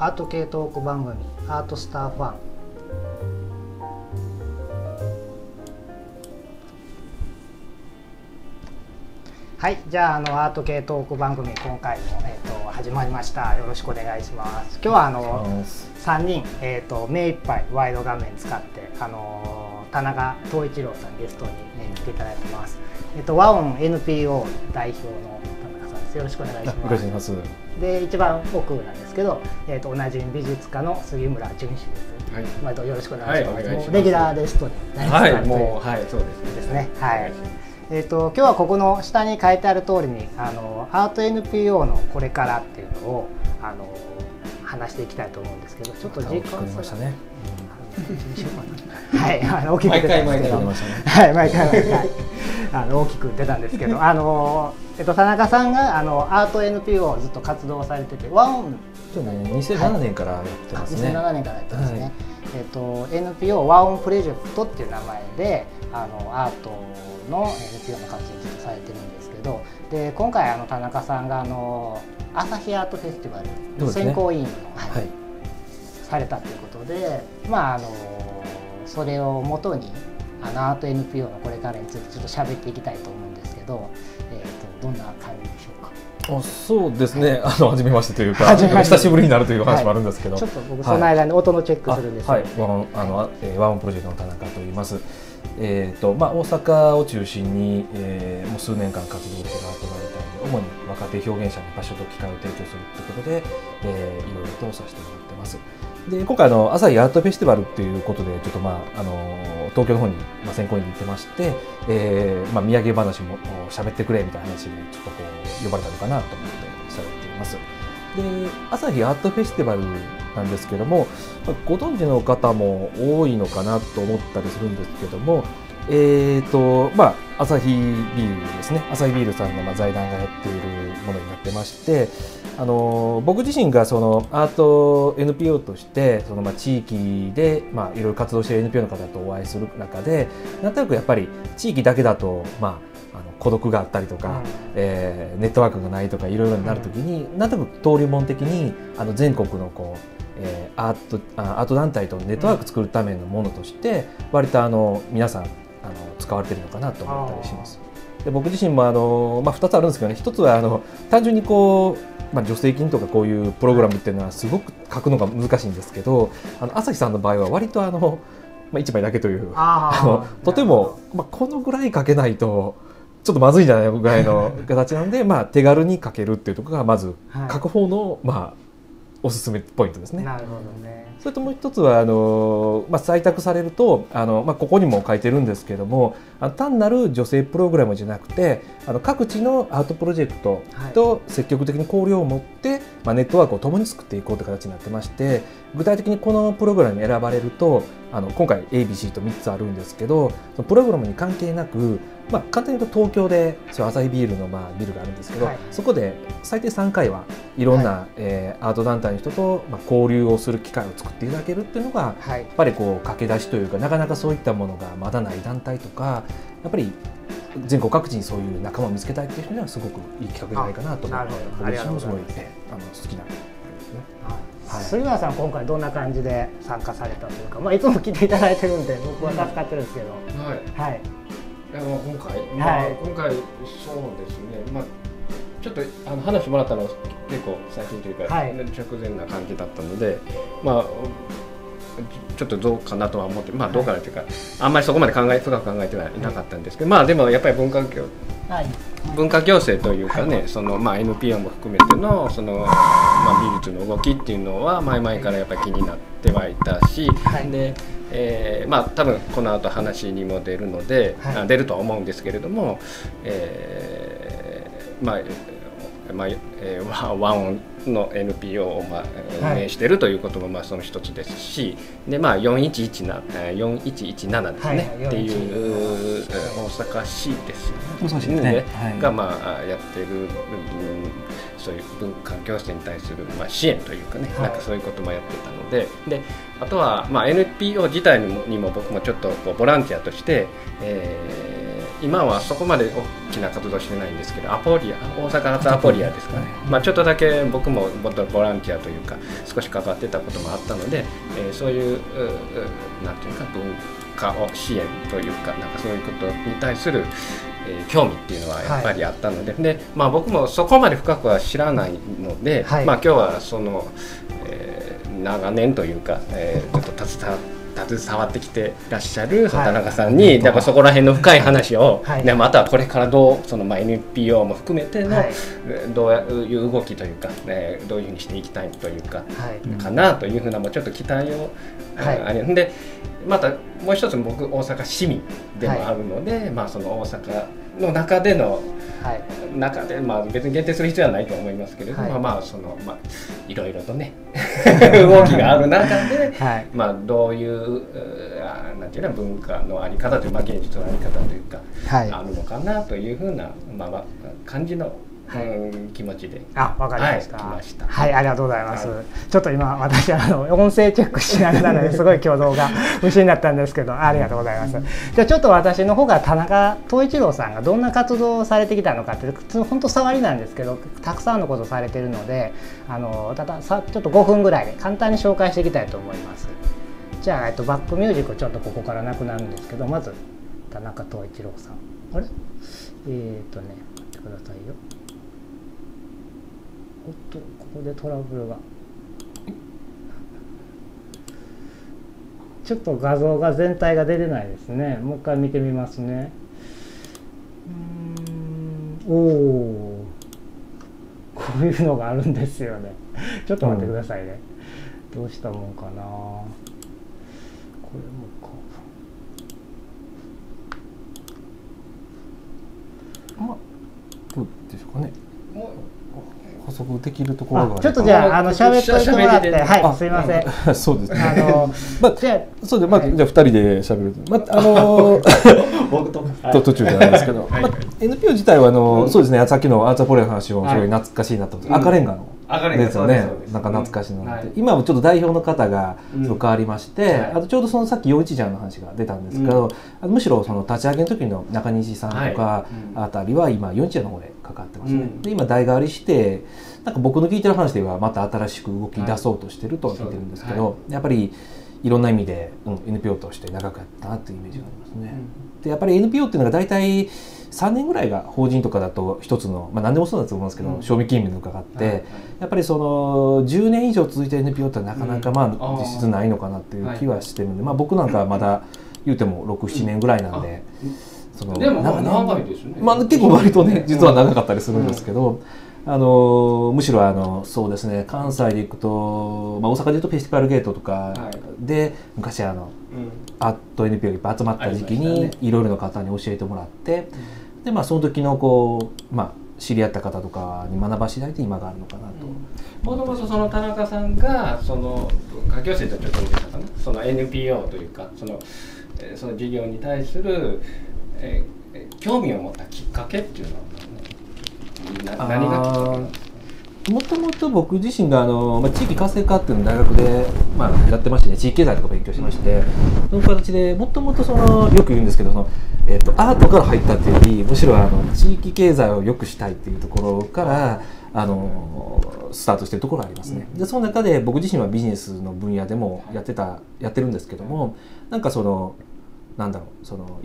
アート系トーク番組「アートスターファン」はい、じゃあアート系トーク番組今回も、始まりました。よろしくお願いします。今日は3人、目いっぱいワイド画面使って田中東一郎さんゲストに来ていただいてます。和音 NPO 代表の田中さんです。よろしくお願いします。で、一番奥なんですけど、おなじみ美術家の杉村淳氏です。はい。まあよろしくお願いします。もうレギュラーゲストになりますから。もうはい、そうですね。はい。今日はここの下に書いてある通りにアート NPO のこれからっていうのを話していきたいと思うんですけど、ちょっと時間差がね。はい、大きく出たんですけど、はい、毎回毎回大きく出たんですけど、田中さんがアート NPO をずっと活動されてて、和音2007年からやってますね。2007年からやってますね。NPO 和音プロジェクトっていう名前でアートの NPO の活動をずっとされてるんですけど、で今回田中さんがアサヒアートフェスティバルの選考委員をされたということで、まあそれをもとにアート NPO のこれからについてちょっと喋っていきたいと思うんですけど、どんな感じでしょうか。あ、そうですね、初めましてというか久しぶりになるという話もあるんですけど、ちょっと僕その間に音のチェックするんですけど、和音プロジェクトの田中といいます。まあ、大阪を中心に、もう数年間活動しているアート団体で、主に若手表現者に場所と機会を提供するということで、いろいろとさせてもらってます。で、今回アサヒアートフェスティバルということで、ちょっと東京の方に選考委員に行ってまして、土産話も喋ってくれみたいな話でちょっと呼ばれたのかなと思って喋っています。で、アサヒアートフェスティバルなんですけども、ご存知の方も多いのかなと思ったりするんですけども、アサヒビールですね、アサヒビールさんの財団がやっているものになってまして、僕自身がアート NPO として地域でいろいろ活動している NPO の方とお会いする中で、なんとなくやっぱり地域だけだと孤独があったりとか、ネットワークがないとかいろいろになるときに、なんとなく登竜門的に全国のアート団体とネットワーク作るためのものとして割と皆さん使われてるのかなと思ったりします。で、僕自身も2つあるんですけどね、1つは単純に助成金とかこういうプログラムっていうのはすごく書くのが難しいんですけど、朝日さんの場合は割と1枚だけというとてもこのぐらい書けないとちょっとまずいんじゃないぐらいの形なので手軽に書けるっていうところがまず書く方のおすすめポイントですね。なるほどね。それともう一つは採択されるとここにも書いてるんですけども、単なる助成プログラムじゃなくて各地のアートプロジェクトと積極的に交流を持って、ネットワークを共に作っていこうという形になってまして、具体的にこのプログラムに選ばれると今回 ABC と3つあるんですけど、そのプログラムに関係なく、簡単に言うと東京でアサヒビールのビルがあるんですけど、そこで最低3回はいろんな、アート団体の人と交流をする機会を作っていただけるっていうのが、やっぱり駆け出しというか、なかなかそういったものがまだない団体とか、やっぱり全国各地にそういう仲間を見つけたいっていう人にはすごくいい企画じゃないかなと思って、僕自身もすごい好きな。杉村さん、今回どんな感じで参加されたというか、いつも来ていただいてるんで僕は助かってるんですけど、今回そうですね、ちょっと話もらったのは結構最近というか直前な感じだったので、ちょっとどうかなとは思って、どうかなというか、あんまりそこまで深く考えてはいなかったんですけど、でもやっぱり文化行政というかね、NPO も含めての美術の動きっていうのは前々からやっぱり気になってはいたし、で多分この後話にも出るとは思うんですけれども、和音の NPO を運営しているということもその一つですし、で4117ですねっていう大阪市ですねがやっているそういう文化行政に対する支援というかね、なんかそういうこともやってたので、であとはNPO 自体にも僕もちょっとボランティアとして今はそこまで大きな活動してないんですけど、アポリア、大阪発アポリアですかね、まあ、ちょっとだけ僕もボランティアというか少し関わってたこともあったので、そういうなんていうか文化を支援というか、なんかそういうことに対する興味っていうのはやっぱりあったので、はい、で、まあ、僕もそこまで深くは知らないので、はい、まあ、今日はその、長年というか、ちょっと携わってきてらっしゃる畑中さんに、はい、だからそこら辺の深い話を、はい、ね、またこれからどうその、まあ、NPO も含めての、はい、どういう動きというか、ね、どういうふうにしていきたいというか、はい、かなというふうなもちょっと期待を、はい、あれで、またもう一つ僕大阪市民でもあるので、はい、まあ、その大阪の中での、はい、中で、まあ、別に限定する必要はないと思いますけれども、はい、まあ、その、まあ、いろいろとね動きがある中で、はい、まあ、どういうなんていうの、文化の在り方というか、まあ、芸術の在り方というか、はい、あるのかなというふうな、まあ、感じの、はい、気持ちで。あ、わかりました。はい、ありがとうございます。ちょっと今私音声チェックしながらなのですごい挙動が無心だったんですけど、ありがとうございます。じゃあちょっと私の方が田中統一郎さんがどんな活動をされてきたのかっていう、本当触りなんですけど、たくさんのことをされているので、たださちょっと5分ぐらいで簡単に紹介していきたいと思います。じゃあバックミュージックちょっとここからなくなるんですけど、まず田中統一郎さん。あれ？待ってくださいよ。おっと、ここでトラブルが、ちょっと画像が全体が出てないですね。もう一回見てみますね。おお、こういうのがあるんですよね。ちょっと待ってくださいね、どうしたもんかな、これもか、まあどうですかね、補足できるところがある。ちょっとじゃあ喋ってもらって、はい、すいません。そうですね。まあそうで、まあじゃあ2人で喋る。まあ僕と途中じゃないですけど、NPO 自体はそうですね、さっきのアーツアポレの話もすごい懐かしいなと思って、赤レンガのですよね。なんか懐かしいなって。今はちょっと代表の方が変わりまして、あとちょうどそのさっき陽一ちゃんの話が出たんですけど、むしろその立ち上げの時の中西さんとかあたりは今陽一ちゃんの方でかかってますね。で、今代替わりして。なんか僕の聞いてる話ではまた新しく動き出そうとしてるとは聞いてるんですけど、はい、やっぱりいろんな意味で、NPO として長かったなというイメージがありますね。でやっぱり NPO っていうのが大体3年ぐらいが法人とかだと一つの、まあ、何でもそうだと思うんですけど、賞味期限に向かってやっぱりその10年以上続いてる NPO ってなかなかまあ実質ないのかなっていう気はしてるんで、まあ、僕なんかはまだ言うても6、7年ぐらいなんで。でも長いですね。まあ結構割とね、実は長かったりするんですけど、むしろそうですね、関西で行くと、まあ、大阪でいうとフェスティバルゲートとかで、はい、昔アット NPO がいっぱい集まった時期にいろいろな方に教えてもらって、うん、でまあその時のこう、まあ、知り合った方とかに学ばしないと今があるのかなと。もともとその田中さんがその下級生たちをどうでしたかね、その NPO というかその事業に対する興味を持ったきっかけっていうのは何がきっかけ？もともと僕自身が地域活性化っていうのを大学で、まあ、やってまして、ね、地域経済とか勉強してまして、その形でもともとよく言うんですけど、アートから入ったっていうより、むしろ地域経済を良くしたいっていうところからスタートしてるところがありますね。でその中で僕自身はビジネスの分野でもやってるんですけども、なんかなんだろう、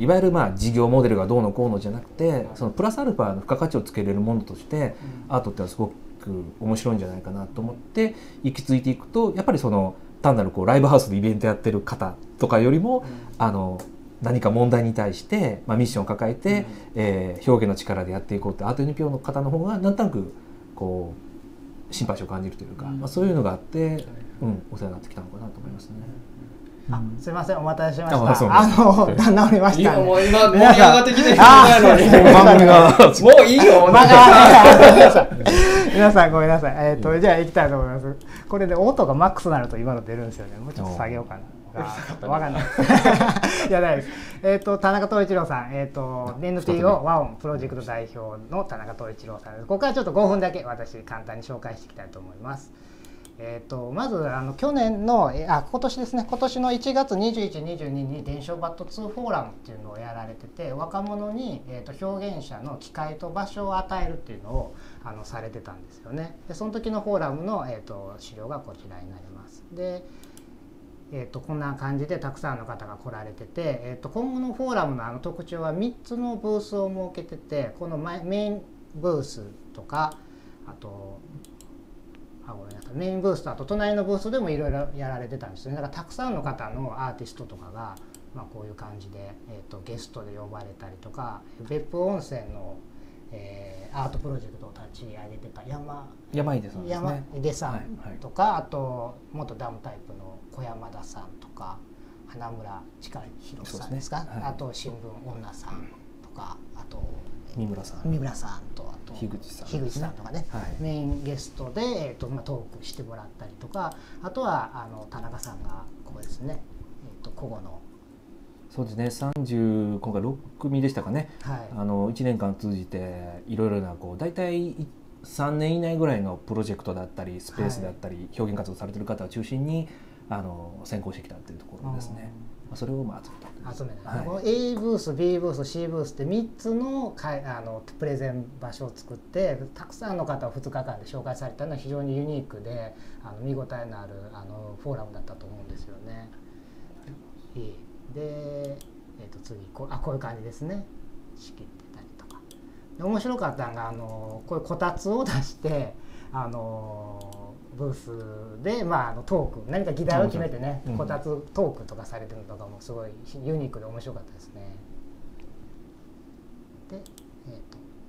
いわゆるまあ事業モデルがどうのこうのじゃなくて、プラスアルファの付加価値をつけれるものとして、アートってのはすごく面白いんじゃないかなと思って行き着いていくと、やっぱり単なるライブハウスでイベントやってる方とかよりも、何か問題に対して、まあ、ミッションを抱えて、表現の力でやっていこうってアート NPO の方の方がなんとなくこうシンパシーを感じるというか、まあ、そういうのがあって、お世話になってきたのかなと思いますね。すみません、お待たせしました。治りました。もう今盛り上がってきてるのに。もういいよ。皆さんごめんなさい。じゃあ行きたいと思います。これで音がマックスになると今の出るんですよね。もうちょっと下げようかな。わかんない。やばいです。田中統一郎さん、NPO 和音プロジェクト代表の田中統一郎さんです。ここからちょっと5分だけ私簡単に紹介していきたいと思います。まず今年ですね、今年の1月21、22に伝承バット2フォーラムっていうのをやられてて、若者に、表現者の機会と場所を与えるっていうのをされてたんですよね。でその時のフォーラムの、資料がこちらになります。でこんな感じでたくさんの方が来られてて、今後のフォーラムの特徴は3つのブースを設けてて、このメインブースとか、あとメインブースとあと隣のブースでもいろいろやられてたんですよね。だからたくさんの方のアーティストとかが、こういう感じで、ゲストで呼ばれたりとか、別府温泉の、アートプロジェクトを立ち上げてた山出さんとか、はいはい、あと元ダムタイプの小山田さんとか花村近弘さんですか、はい、あと新聞女さんとか、あと三村さんとあと樋口さんとかね、はい、メインゲストで、トークしてもらったりとか、あとは田中さんがここですね、古語の。そうですね、今回6組でしたかね、はい、1年間通じていろいろな大体3年以内ぐらいのプロジェクトだったりスペースだったり、はい、表現活動されてる方を中心に先行してきたっていうところですね。それを集めた A ブース B ブース C ブースって3つのプレゼン場所を作って、たくさんの方を2日間で紹介されたのは非常にユニークで見応えのあるフォーラムだったと思うんですよね。で、次こういう感じですね。仕切ってたりとか。で面白かったのがこういうこたつを出してブースで、トーク何か議題を決めてね、こたつトークとかされてるのとかもすごいユニークで面白かったですね。で、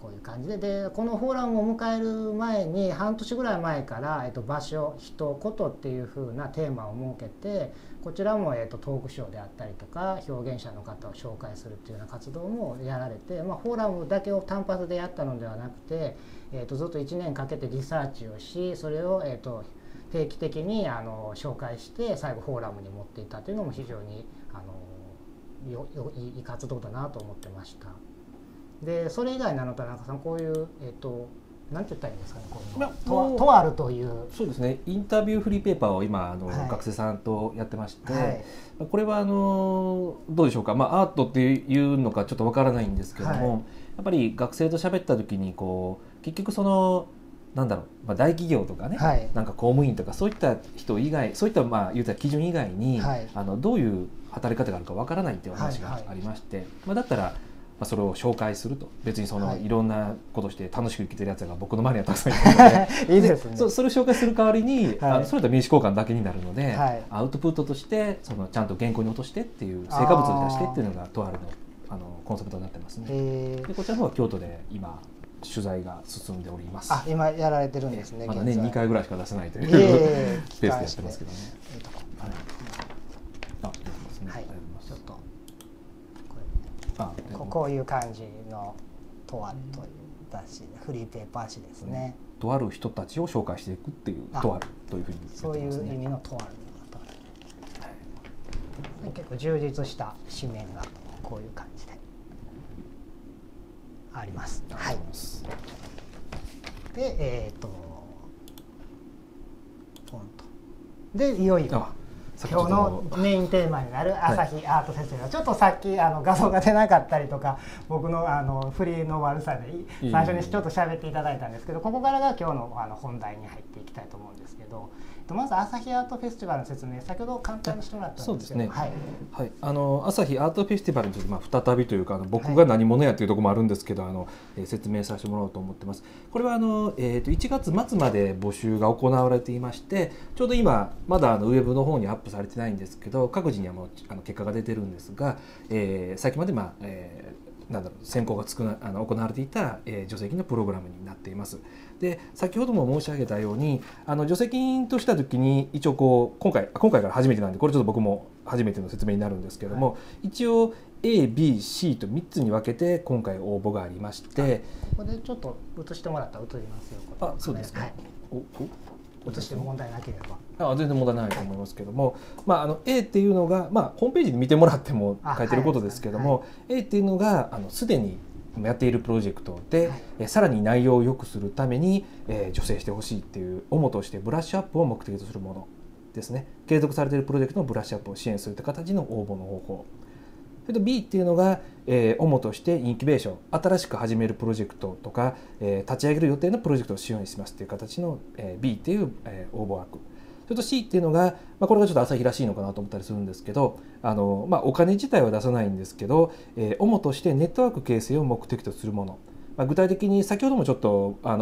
こういう感じで、このフォーラムを迎える前に半年ぐらい前から「場所人こと」っていう風なテーマを設けて、こちらもトークショーであったりとか表現者の方を紹介するっていうような活動もやられて、フォーラムだけを単発でやったのではなくて、ずっと1年かけてリサーチをし、それを定期的に紹介して最後フォーラムに持っていたというのも非常にいい活動だなと思ってました。でそれ以外なの田中さん、こういう何て言ったらいいんですかね、とあるという、そうですね、インタビューフリーペーパーを今はい、学生さんとやってまして、はい、これはどうでしょうか、アートっていうのかちょっとわからないんですけども、はい、やっぱり学生と喋った時に結局なんだろう、大企業とかね、はい、なんか公務員とかそういった人以外、そういった言うたら基準以外に、はい、どういう働き方があるかわからないっていう話がありまして、はいはい、だったらそれを紹介すると、別にいろんなことして楽しく生きてるやつが僕の周りにはたくさんいるので、いいですね、それを紹介する代わりに、はい、それと名刺交換だけになるので、はい、アウトプットとしてちゃんと原稿に落としてっていう、成果物を出してっていうのがとあるのコンセプトになってますね。でこちらの方は京都で今取材が進んでおります。あ、今やられてるんですね。まだね2回ぐらいしか出せないというスペースでやってますけどね。こういう感じのとあるという雑誌、フリーペーパー誌ですね。とある人たちを紹介していくっていうとあるというふうに言ってますね。そういう意味のとある。結構充実した紙面がこういう感じであります。はい。でポンとでいよいよ。今日のメインテーマになるアサヒアートフェスティバル、ちょっとさっき画像が出なかったりとか、僕の振りの悪さで最初にちょっと喋っていただいたんですけど、ここからが今日の本題に入っていきたいと思うんですけど、まずアサヒアートフェスティバルの説明、先ほど簡単にしてもらったんですけど、アサヒアートフェスティバルについて再びというか、僕が何者やというところもあるんですけど、説明させてもらおうと思ってます。これは1月末まで募集が行われていまして、ちょうど今まだウェブの方にアップされてないんですけど、各自にはもう結果が出てるんですが、最近まで選考が行われていた助成金のプログラムになっています。で先ほども申し上げたように助成金とした時に一応今回から初めてなんで、これちょっと僕も初めての説明になるんですけども、はい、一応 ABC と3つに分けて今回応募がありまして、ここでちょっと映してもらったら映りますよ。あ、そうですか、はい、映しても問題なければ。全然問題ないと思いますけども、A っていうのが、ホームページで見てもらっても書いてることですけども、A っていうのがすでにやっているプロジェクトで、はい、さらに内容を良くするために、助成してほしいっていう主としてブラッシュアップを目的とするものですね。継続されているプロジェクトのブラッシュアップを支援するという形の応募の方法。それと B っていうのが、主としてインキュベーション、新しく始めるプロジェクトとか、立ち上げる予定のプロジェクトを支援しますっていう形の、B っていう、応募枠。それと C っていうのが、これがちょっとアサヒらしいのかなと思ったりするんですけど、お金自体は出さないんですけど、主としてネットワーク形成を目的とするもの。具体的に先ほどもちょっと申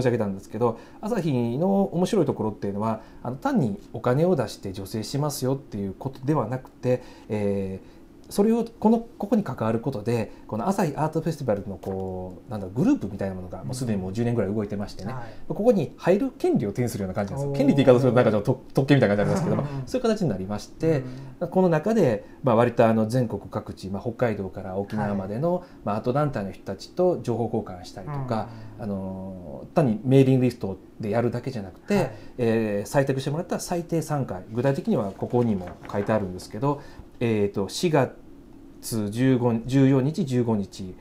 し上げたんですけど、アサヒの面白いところっていうのは単にお金を出して助成しますよっていうことではなくて、それをここに関わることで、このアサヒアートフェスティバルのグループみたいなものがもうすでにもう10年ぐらい動いてましてね、はい、ここに入る権利を手にするような感じなんですよ。権利って言い方するとなんか特権みたいな感じなんですけども、そういう形になりまして、この中で割と全国各地、北海道から沖縄までのアート団体の人たちと情報交換したりとか、単にメーリングリストでやるだけじゃなくて、はい、採択してもらったら最低3回、具体的にはここにも書いてあるんですけど、4月14日15日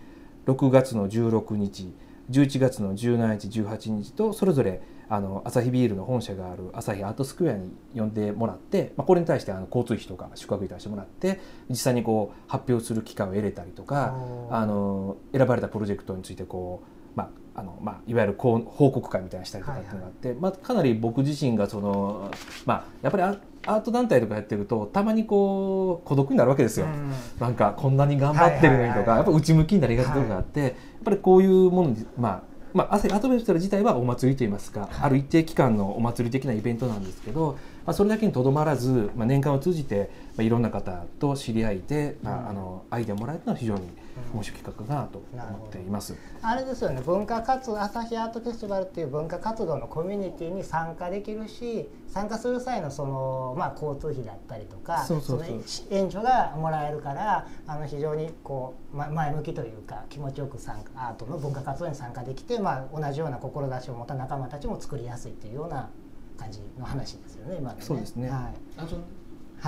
6月の16日11月の17日18日とそれぞれアサヒビールの本社があるアサヒアートスクエアに呼んでもらって、これに対して交通費とか宿泊費出してもらって実際に発表する機会を得れたりとか選ばれたプロジェクトについていわゆる報告会みたいなしたりとかっていうのがあって、はいはい、かなり僕自身がやっぱりアート団体とかやってるとたまに孤独になるわけですよ。なんかこんなに頑張ってるのにとかやっぱ内向きになりがちなところがあって、やっぱりこういうものにアサヒアートフェスティバル自体はお祭りといいますか、ある一定期間のお祭り的なイベントなんですけど、それだけにとどまらず、年間を通じていろんな方と知り合いで、アイデアをもらえるのは非常に面白い企画だなと思っています。あれですよね、文化活動、アサヒアートフェスティバルっていう文化活動のコミュニティに参加できるし、参加する際の交通費だったりとか、援助がもらえるから、非常に前向きというか気持ちよくアートの文化活動に参加できて、同じような志を持った仲間たちも作りやすいっていうような感じの話ですよね。今のね。そうですね。は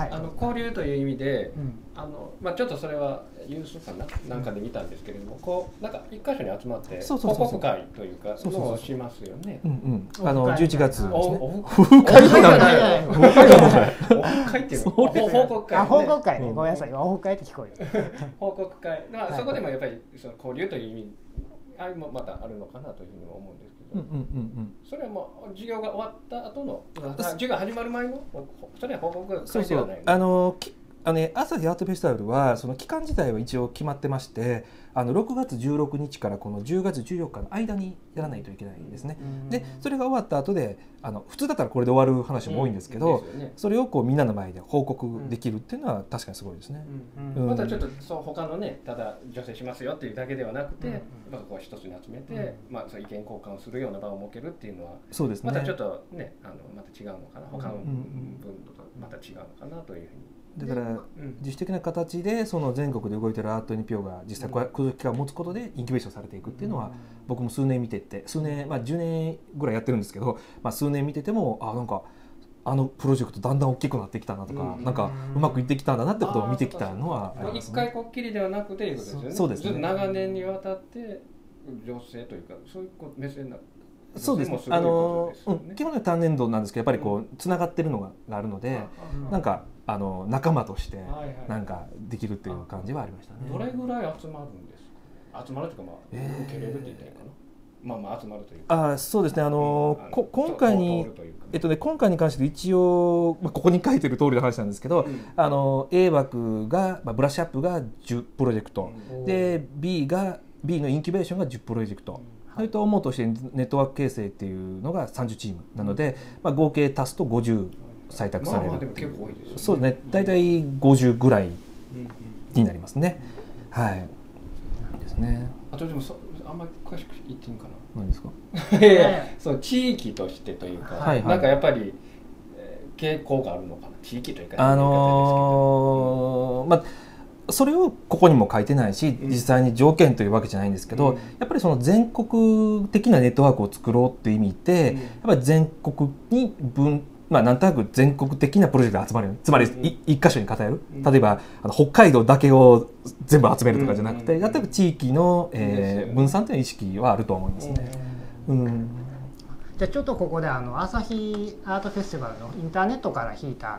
い。交流という意味で、ちょっとそれはユースかななんかで見たんですけれども、なんか一箇所に集まって報告会というかそうしますよね。11月ですね。報告会なんで。報告会っていうの。報告会ね。ごめんなさい。報告会って聞こえる。報告会。そこでもやっぱりその交流という意味。あれもまたあるのかなというふうに思うんですけど、それはもう授業が終わった後の授業が始まる前のそれは報告会ではないの。アサヒアートフェスティバルはその期間自体は一応決まってまして、6月16日からこの10月14日の間にやらないといけないんですね。でそれが終わった後で普通だったらこれで終わる話も多いんですけど、それをみんなの前で報告できるっていうのは確かにすごいですね。またちょっと他のね、ただ助成しますよっていうだけではなくて、一つに集めて意見交換をするような場を設けるっていうのはまたちょっとね、また違うのかな、他の分とまた違うのかなというふうに。だから自主的な形でその全国で動いているアート NPO が実際こういう機会を持つことでインキュベーションされていくっていうのは、僕も数年見てて10年ぐらいやってるんですけど、数年見ててもなんかプロジェクトだんだん大きくなってきたなとか、なんかうまくいってきたんだなってことを見てきたのはありますね。一回こっきりではなくてそうですね、長年にわたって情勢というかそういう目線な。そうですね。基本は単年度なんですけど、やっぱりつながってるのがあるので、なんか仲間としてなんかできるっていう感じはありましたね。どれぐらい集まるんですか。集まるというか受けれるって言ったらいいかな。集まるというか。そうですね。今回に関して一応ここに書いてる通りの話なんですけど、A 枠がブラッシュアップが10プロジェクトで、B のインキュベーションが10プロジェクト。それと主としてネットワーク形成っていうのが30チームなので、合計足すと50採択される。そうですね。大体50ぐらいになりますね。はい。ですね。あとでもあんまり詳しく言っていいかな。何ですか。そう地域としてというか、なんかやっぱり傾向があるのかな。地域というか。それをここにも書いてないし、実際に条件というわけじゃないんですけど、やっぱりその全国的なネットワークを作ろうっていう意味で、やっぱり全国になんとなく全国的なプロジェクトが集まるよね。つまり一箇所に偏る。例えば北海道だけを全部集めるとかじゃなくて、やっぱり地域の、分散という意識はあると思いますね。じゃあちょっとここでアサヒアートフェスティバルのインターネットから引いた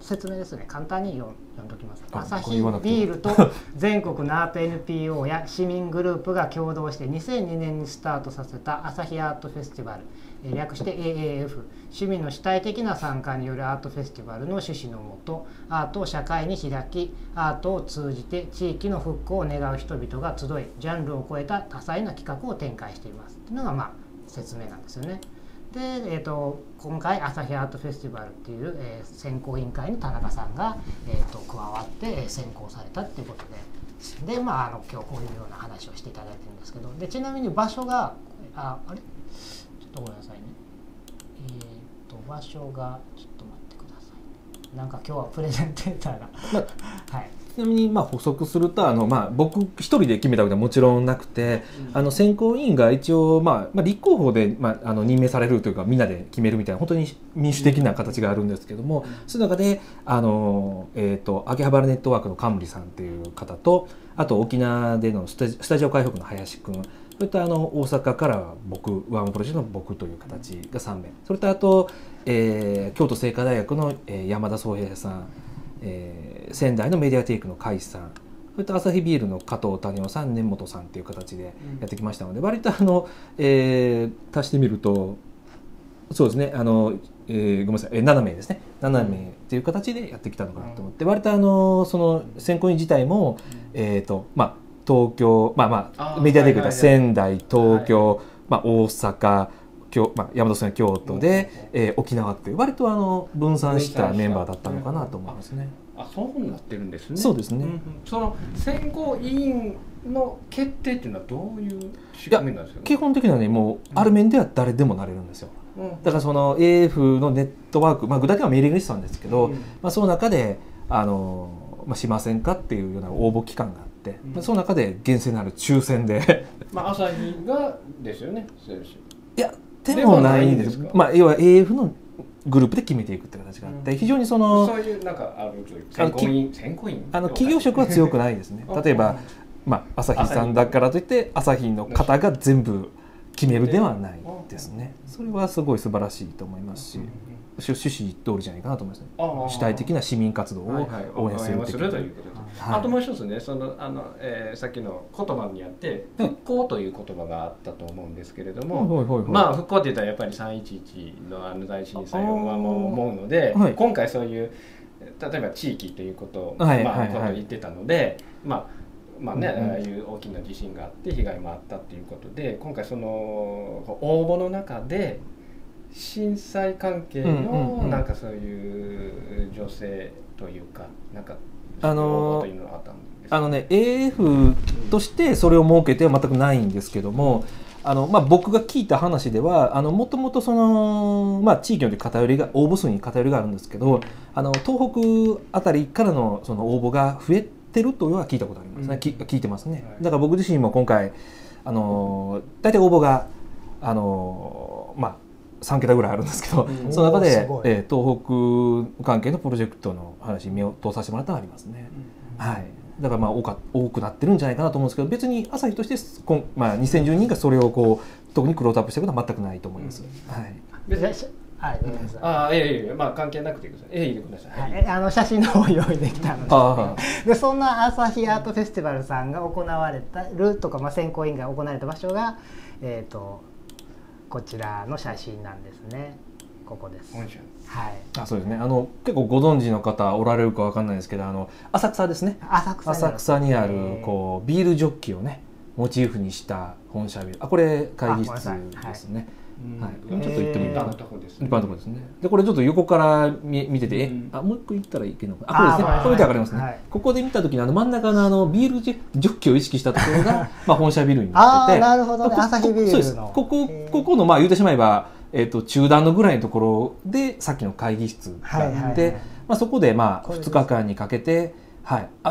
説明ですね。簡単に読んでおきます。アサヒビールと全国のアート NPO や市民グループが共同して2002年にスタートさせたアサヒアートフェスティバル、略して AAF、 市民の主体的な参加によるアートフェスティバルの趣旨のもと、アートを社会に開き、アートを通じて地域の復興を願う人々が集い、ジャンルを超えた多彩な企画を展開していますというのが、説明なんですよね。で、今回アサヒアートフェスティバルっていう、選考委員会に田中さんが、加わって選考されたっていうことで、今日こういうような話をしていただいてるんですけど、でちなみに場所があれごめんなさいね。場所がちょっと待ってください。なんか今日はプレゼンテーターがはい。ちなみに補足すると、僕一人で決めたわけではもちろんなくて、選考委員が一応、立候補で、任命されるというか、みんなで決めるみたいな本当に民主的な形があるんですけども、その中で秋葉原ネットワークの冠さんっていう方と、あと沖縄でのスタジオ開放区の林くん、それと大阪から僕、ワンプロジェクトの僕という形が3名、それとあと、京都精華大学の山田宗平さん、仙台のメディアテイクの甲斐さん、それとアサヒビールの加藤谷夫さん、根本さんという形でやってきましたので、割と足してみると、そうですね、ごめんなさい、7名ですね、7名という形でやってきたのかなと思って、割とその選考委員自体も、東京、メディアテイクだったら仙台、東京、大阪、山田さん京都で、沖縄って割と分散したメンバーだったのかなと思いますね。あ、そうなってるんですね。そうですね。その選考委員の決定っていうのはどういう仕組みなんですか。基本的にはね、もうある面では誰でもなれるんですよ。だからその AF のネットワーク、具体的にはメーリングリストなんですけど、その中でしませんかっていうような応募期間があって。その中で厳正なる抽選で朝日がですよね。いやでもないんです。要は AF のグループで決めていくって形があって、非常にそういうなんか選考委員企業色は強くないですね。例えば朝日さんだからといって朝日の方が全部決めるではないですね。それはすごい素晴らしいと思いますし、趣旨通りじゃないかなと思いますね。主体的な市民活動を応援するということで、あともう一つね、さっきの言葉にあって復興という言葉があったと思うんですけれども、復興っていったらやっぱり311の大震災は思うので、今回そういう例えば地域ということを言ってたので、ああいう大きな地震があって被害もあったということで、今回その応募の中で震災関係のなんかそういう女性というかなんかAF としてそれを設けては全くないんですけども、僕が聞いた話ではもともと地域によって偏りが応募数に偏りがあるんですけど、東北あたりからのその応募が増えてるとは聞いたことありますね。聞いてますね。だから僕自身も今回大体応募が3桁ぐらいあるんですけど、その中で東北関係のプロジェクトの話目を通させてもらったのがありますね。だから多くなってるんじゃないかなと思うんですけど、別に朝日として2010人がそれを特にクローズアップしたことは全くないと思います。関係なくて写真の方用意できたので、そんなアサヒアートフェスティバルさんが行われたるとか選考委員が行われた場所がこちらの写真なんですね。ここです。はい。あ、そうですね。結構ご存知の方おられるかわかんないですけど、浅草ですね。浅草にあるビールジョッキをねモチーフにした本社ビル。これ会議室ですね。はい。ちょっと行ってもいいかな。一般のとこですね。でこれちょっと横から見てて、もう一個行ったらいけるのか。これですね。これでわかりますね。ここで見た時の真ん中のビールジョッキを意識したところが本社ビルになってて。なるほどね。アサヒビールの。ここの言うてしまえば中段のぐらいのところでさっきの会議室があって、そこで2日間にかけて、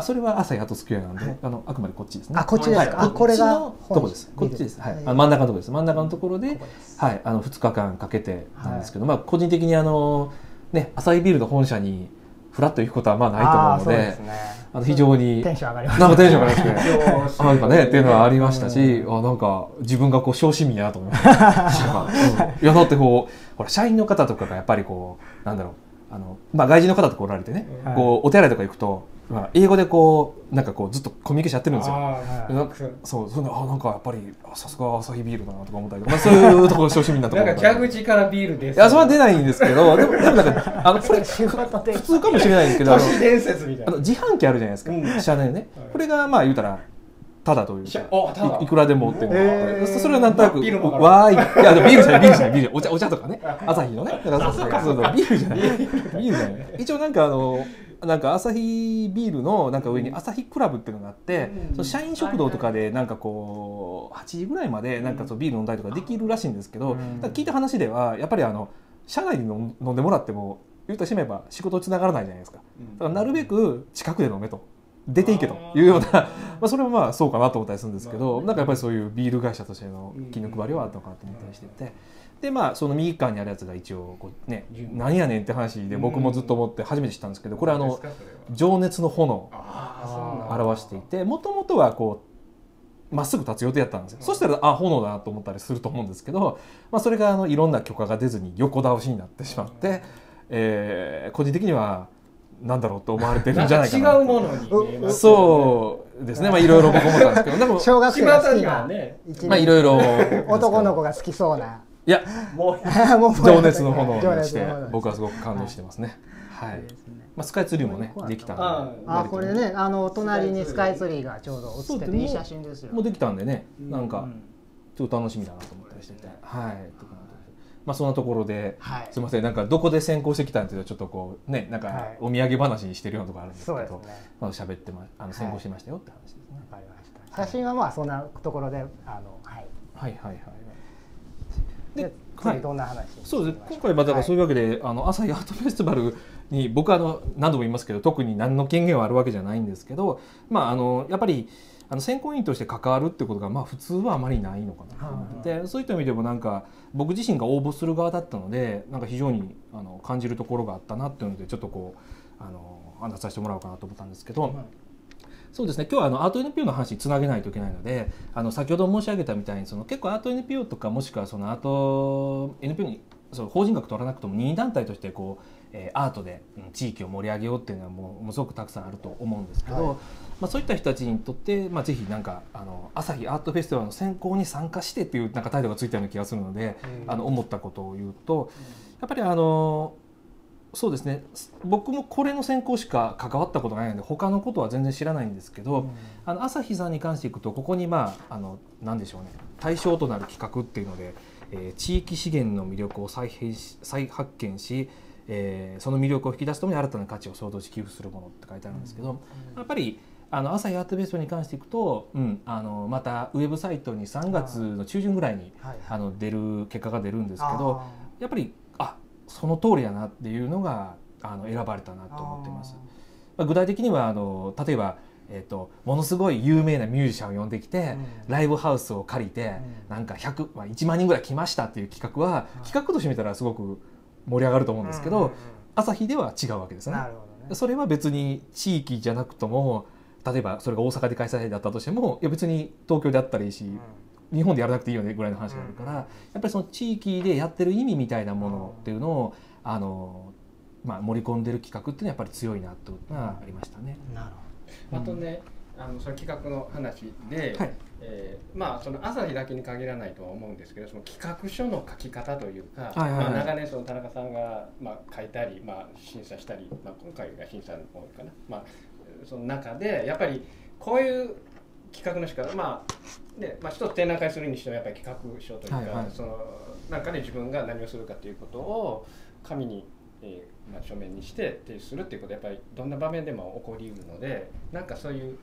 それは朝日アートスクエアなんであくまでこっちですね。あ、こっちですか。これがとこです。こっちです。真ん中のとこです。真ん中のところで2日間かけてなんですけど、個人的にアサヒビールの本社にフラッと行くことはないと思うので。非常にテンション上がりましたね。なんかねっていうのはありましたし、あ、なんか自分がこう小市民やなと思いました。いや、だってこうほら社員の方とかがやっぱりこうなんだろう、まあ外人の方と来られてね、こうお手洗いとか行くと。まあ、英語でこうなんかこうずっとコミュニケーションやってるんですよ。そうそんな、あ、なんかやっぱりさすがアサヒビールだなとか思ったりとか、まあ、そういうところ調子みんなとか。なんか蛇口からビールです。いや、それは出ないんですけど、でもなんかこれ普通かもしれないんですけど、都市伝説みたいな自販機あるじゃないですか。知らないよね。これがまあ言うたらただというか、いくらでもっていうの。それはなんとなくわーい。いや、でもビールじゃない、ビールじゃない、お茶とかね、アサヒのね。だからビールじゃない、一応なんかなんかアサヒビールのなんか上にアサヒクラブっていうのがあって、その社員食堂とかでなんかこう8時ぐらいまでなんかそのビール飲んだりとかできるらしいんですけど、聞いた話ではやっぱり社内に飲んでもらっても言うとしまえば仕事つながらないじゃないですか。だからなるべく近くで飲めと、出ていけというような、まあそれもまあそうかなと思ったりするんですけど、なんかやっぱりそういうビール会社としての気の配りはあったのかなと思ったりしてて。でまあ、その右側にあるやつが一応こう、ね、何やねんって話で僕もずっと思って初めて知ったんですけど、これ情熱の炎を表していて、もともとはこうまっすぐ立つ予定だったんですよ。そしたら、あ、炎だなと思ったりすると思うんですけど、まあ、それがいろんな許可が出ずに横倒しになってしまって、個人的にはなんだろうと思われてるんじゃないかな。違うものに。そうですね。まあいろいろ僕思ったんですけど、なんか小学生が好きな、まあいろいろ男の子が好きそうな。いや、もう情熱の炎にして僕はすごく感動してますね。はい。まあスカイツリーもねできた。あ、これね、隣にスカイツリーがちょうど写ってていい写真ですよ。もうできたんでね、なんかちょっと楽しみだなと思ったりしてて、はい。まあそんなところで、すみません、なんかどこで先行してきたんっていうのはちょっとこうね、なんかお土産話にしてるようなところあるんですけど、喋ってま、先行しましたよって話ですね。わかりました。写真はまあそんなところで、はい。はいはいはい。で、はい、どんな話そうです。今回またそういうわけで、アサヒアートフェスティバルに僕は何度も言いますけど、特に何の権限はあるわけじゃないんですけど、まあやっぱり選考委員として関わるってことがまあ普通はあまりないのかなと思って、そういった意味でもなんか僕自身が応募する側だったので、なんか非常に感じるところがあったなっていうのでちょっとこう判断させてもらおうかなと思ったんですけど。そうですね、今日はアート NPO の話につなげないといけないので、先ほど申し上げたみたいに結構アート NPO とかもしくはそのアート NPO に法人格取らなくても任意団体としてこう、アートで地域を盛り上げようっていうのはもうすごくたくさんあると思うんですけど、はい、まあそういった人たちにとって、まあ、ぜひなんかアサヒアートフェスティバルの選考に参加してっていうなんか態度がついたような気がするので、思ったことを言うと、やっぱりそうですね、僕もこれの選考しか関わったことがないので他のことは全然知らないんですけど、アサヒさんに関していくとここにまあ何でしょうね、対象となる企画っていうので、地域資源の魅力を再発見し、その魅力を引き出すために新たな価値を創造し寄付するものって書いてあるんですけど、やっぱりアサヒアートフェスティバルに関していくと、またウェブサイトに3月の中旬ぐらいに結果が出るんですけど、やっぱりその通りだなっていうのが選ばれたなと思ってます。具体的には例えばものすごい有名なミュージシャンを呼んできて、ライブハウスを借りてなんか1万人ぐらい来ましたっていう企画は、企画としてみたらすごく盛り上がると思うんですけど、アサヒでは違うわけですね。それは別に地域じゃなくとも、例えばそれが大阪で開催だったとしても、いや別に東京であったらいいし、日本でやらなくていいよねぐらいの話があるから、やっぱりその地域でやってる意味みたいなものっていうのを盛り込んでる企画っていうのはやっぱり強いなというのはありましたね。なるほど。あとね、その企画の話で、はい、まあそのアサヒだけに限らないとは思うんですけど、その企画書の書き方というか、長年その田中さんが書いたり、審査したり、今回が審査の方かな、その中でやっぱりこういう企画の仕方、一つ展覧会するにしてもやっぱり企画書というか、そのなんかで自分が何をするかということを紙に、書面にして提出するっていうことはやっぱりどんな場面でも起こりうるので、なんかそういう、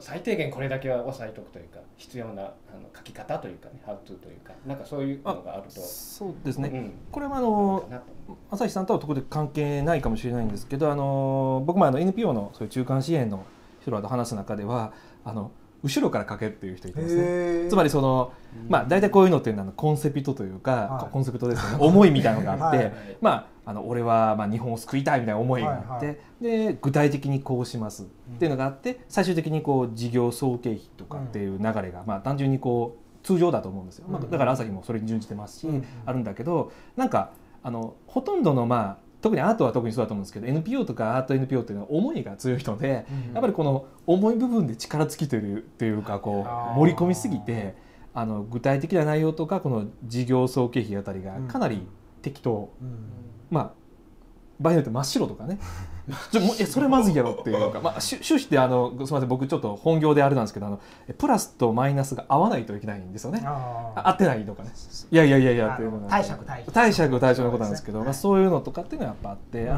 最低限これだけは押さえとくというか、必要な書き方というかね、ハウトゥーというか、なんかそういうのがあると。そうですね、これはアサヒさんとは特に関係ないかもしれないんですけど、僕もNPO のそういう中間支援の人と話す中では後ろから書けっていう人いてますね。つまり大体こういうのっていうのはコンセプトというか、コンセプトですよね、思いみたいなのがあって、俺はまあ日本を救いたいみたいな思いがあって、はいはい、で具体的にこうしますっていうのがあって、最終的にこう事業総経費とかっていう流れが、まあ単純にこう通常だと思うんですよ、まあ、だから朝日もそれに準じてますし、あるんだけど、なんかほとんどのまあ特にアートは特にそうだと思うんですけど、 NPO とかアート NPO っていうのは思いが強い人で、やっぱりこの重い部分で力尽きてるっていうか、こう盛り込みすぎて具体的な内容とかこの事業総経費あたりがかなり適当、まあ場合によって真っ白とかねそれまずいやろっていうか、まあ収支ってすみません、僕ちょっと本業であれなんですけど、プラスとマイナスが合わないといけないんですよね。合ってないとかね、いやいやいやいやっていうのが貸借対照のことなんですけど、まあそういうのとかっていうのはやっぱあって、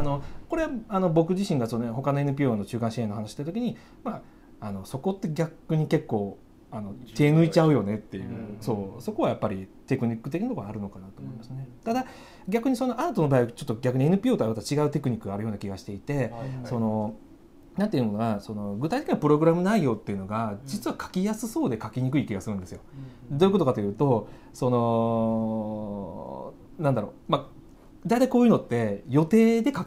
これ僕自身が他の NPO の中間支援の話した時に、まあそこって逆に結構手抜いちゃうよねっていう、そこはやっぱりテクニック的なところがあるのかなと思いますね。ただ逆にアートの場合はちょっと逆に NPO とはまた違うテクニックがあるような気がしていて、なんていうのが具体的なプログラム内容っていうのが実は書きやすそうで書きにくい気がするんですよ。どういうことかというと、なんだろう、まあ大体こういうのって予定で書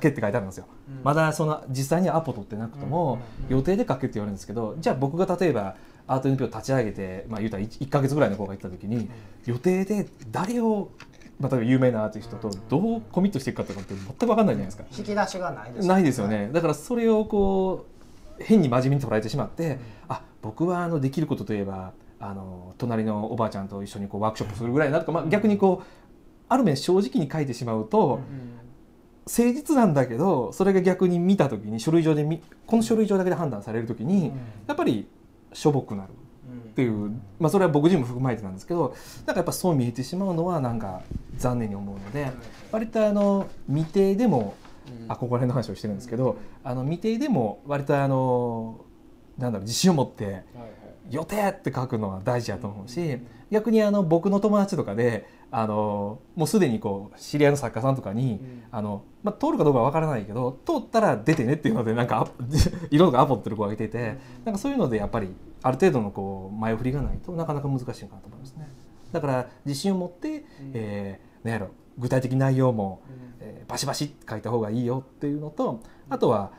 けって書いてあるんですよ。まだ実際にはアポ取ってなくとも予定で書けって言われるんですけど、じゃあ僕が例えばアート NPO 立ち上げて、まあ、言うたら1ヶ月ぐらいの子が行った時に予定で誰を、まあ、例えば有名なアーティストとどうコミットしていくかとかって全く分かんないじゃないですか。引き出しがないですよね。ないですよね。だからそれをこう変に真面目に捉えてしまって、あ、僕はできることといえば隣のおばあちゃんと一緒にこうワークショップするぐらいなとか、まあ、逆にこうある面正直に書いてしまうと。誠実なんだけど、それが逆に見た時に書類上でこの書類上だけで判断される時にやっぱりしょぼくなるっていう、まあそれは僕自身も含まれてなんですけど、なんかやっぱそう見えてしまうのはなんか残念に思うので、割と未定でも、あ、ここら辺の話をしてるんですけど、未定でも割となんだろう、自信を持って予定って書くのは大事だと思うし、逆に僕の友達とかでもうすでにこう知り合いの作家さんとかにまあ、通るかどうかは分からないけど通ったら出てねっていうので、なんか色がアポってる子を挙げていて、なんかそういうのでやっぱりある程度のこう前振りがないとなかなか難しいかなと思いますね。だから自信を持って、なんやろ、具体的内容も、バシバシって書いた方がいいよっていうのと、あとは